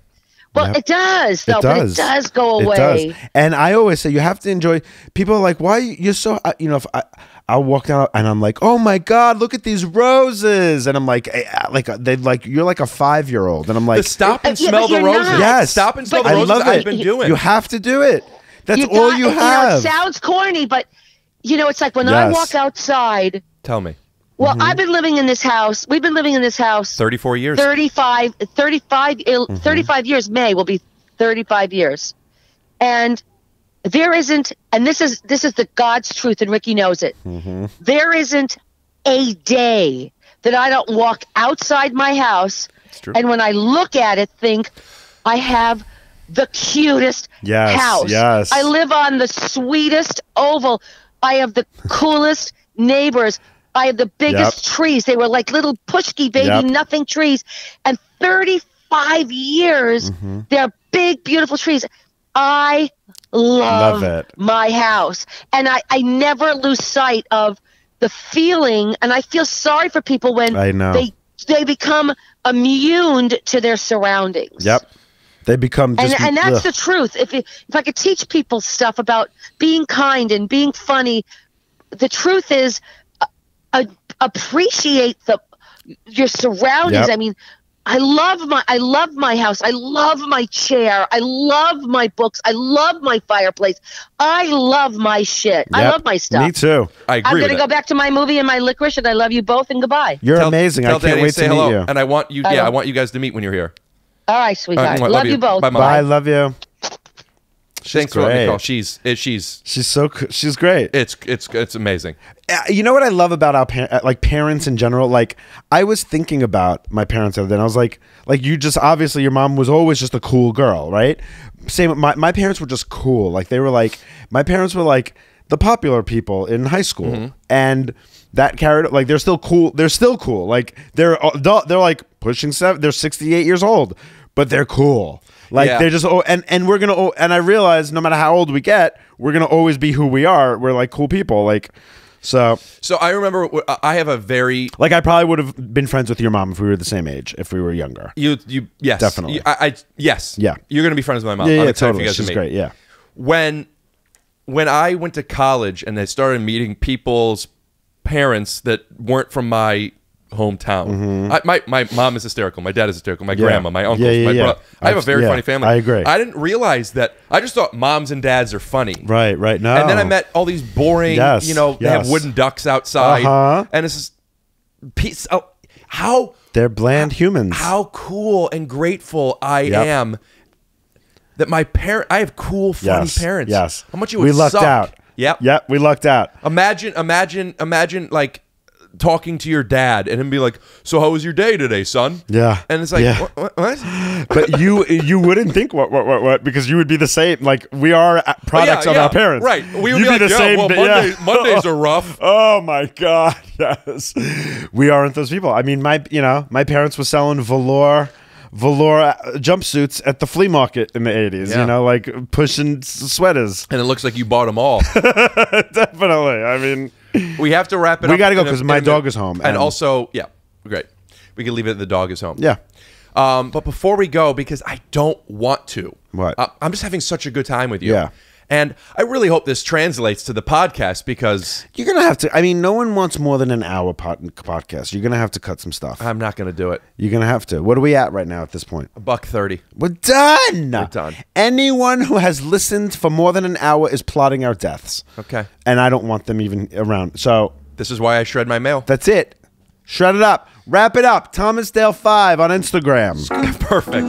It does, though. But it does go away. It does. And I always say you have to enjoy. People are like, why you're so, if I'll walk out and I'm like, oh my God, look at these roses. And I'm like, you're like a 5-year-old. And I'm like, stop and smell the roses. Yes. Stop and smell the roses. I love it. I've been doing. You have to do it. That's all you have. It sounds corny, but it's like when I walk outside. Tell me. Well, I've been living in this house. We've been living in this house 34 years. 35 years. May will be 35 years. And there isn't, and this is the God's truth, and Ricky knows it. Mm-hmm. There isn't a day that I don't walk outside my house, and when I look at it, think I have the cutest house. Yes. I live on the sweetest oval. I have the coolest neighbors. I have the biggest trees. They were like little pushki baby nothing trees. And 35 years, they're big, beautiful trees. I love it. My house. And I never lose sight of the feeling. And I feel sorry for people when they become immune to their surroundings. Yep. They become just, and that's the truth. If I could teach people stuff about being kind and being funny, the truth is appreciate your surroundings. Yep. I mean, I love my house. I love my chair. I love my books. I love my fireplace. I love my shit. Yep. I love my stuff. Me too. I agree. I'm going to go back to my movie and my licorice, and I love you both, and goodbye. You're amazing. I can't wait to meet you. And I want you. I want you guys to meet when you're here. All right, sweetheart. Love you both. Bye, bye. Love you. Thanks for letting me call. She's great. It's amazing. You know what I love about our parents in general. Like, I was thinking about my parents the other day, and I was like you just obviously your mom was always just a cool girl, right? Same. My parents were just cool. Like my parents were like the popular people in high school, and that carried like they're still cool. They're still cool. Like they're like pushing 70. They're 68 years old, but they're cool. Like they're just and we're gonna and I realize no matter how old we get, we're gonna always be who we are. We're like cool people. Like so I remember I have a very like I probably would have been friends with your mom if we were the same age, if we were younger. You yes definitely you, I yes yeah you're gonna be friends with my mom. Yeah totally. You guys she's great. Yeah. When I went to college and I started meeting people's parents that weren't from my hometown. My mom is hysterical. My dad is hysterical. My grandma, my uncles, my brother. I have a very funny family. I agree. I didn't realize that. I just thought moms and dads are funny. Right, right. No. And then I met all these boring, they have wooden ducks outside. And it's just peace. Oh, how they're bland humans. How cool and grateful I am that my parent. I have cool, funny parents. Yes. How much it would we lucked suck. Out. Yep. Yep. We lucked out. Imagine like talking to your dad and him be like, so how was your day today, son? Yeah. And it's like, what? But you wouldn't think what, because you would be the same. Like, we are products of our parents. Right. We would be the same. Well, Mondays are rough. Oh my God. Yes. We aren't those people. I mean, my parents were selling velour jumpsuits at the flea market in the 80s, like pushing sweaters. And it looks like you bought them all. Definitely. I mean, we have to wrap it up. We got to go because my dog is home. And also, great. We can leave it at the dog is home. Yeah. But before we go, because I don't want to. What? I'm just having such a good time with you. Yeah. And I really hope this translates to the podcast because... You're going to have to... I mean, no one wants more than an hour podcast. You're going to have to cut some stuff. I'm not going to do it. You're going to have to. What are we at right now at this point? $1.30. We're done! We're done. Anyone who has listened for more than an hour is plotting our deaths. Okay. And I don't want them even around. So... This is why I shred my mail. That's it. Shred it up. Wrap it up. Thomas Dale 5 on Instagram. Perfect.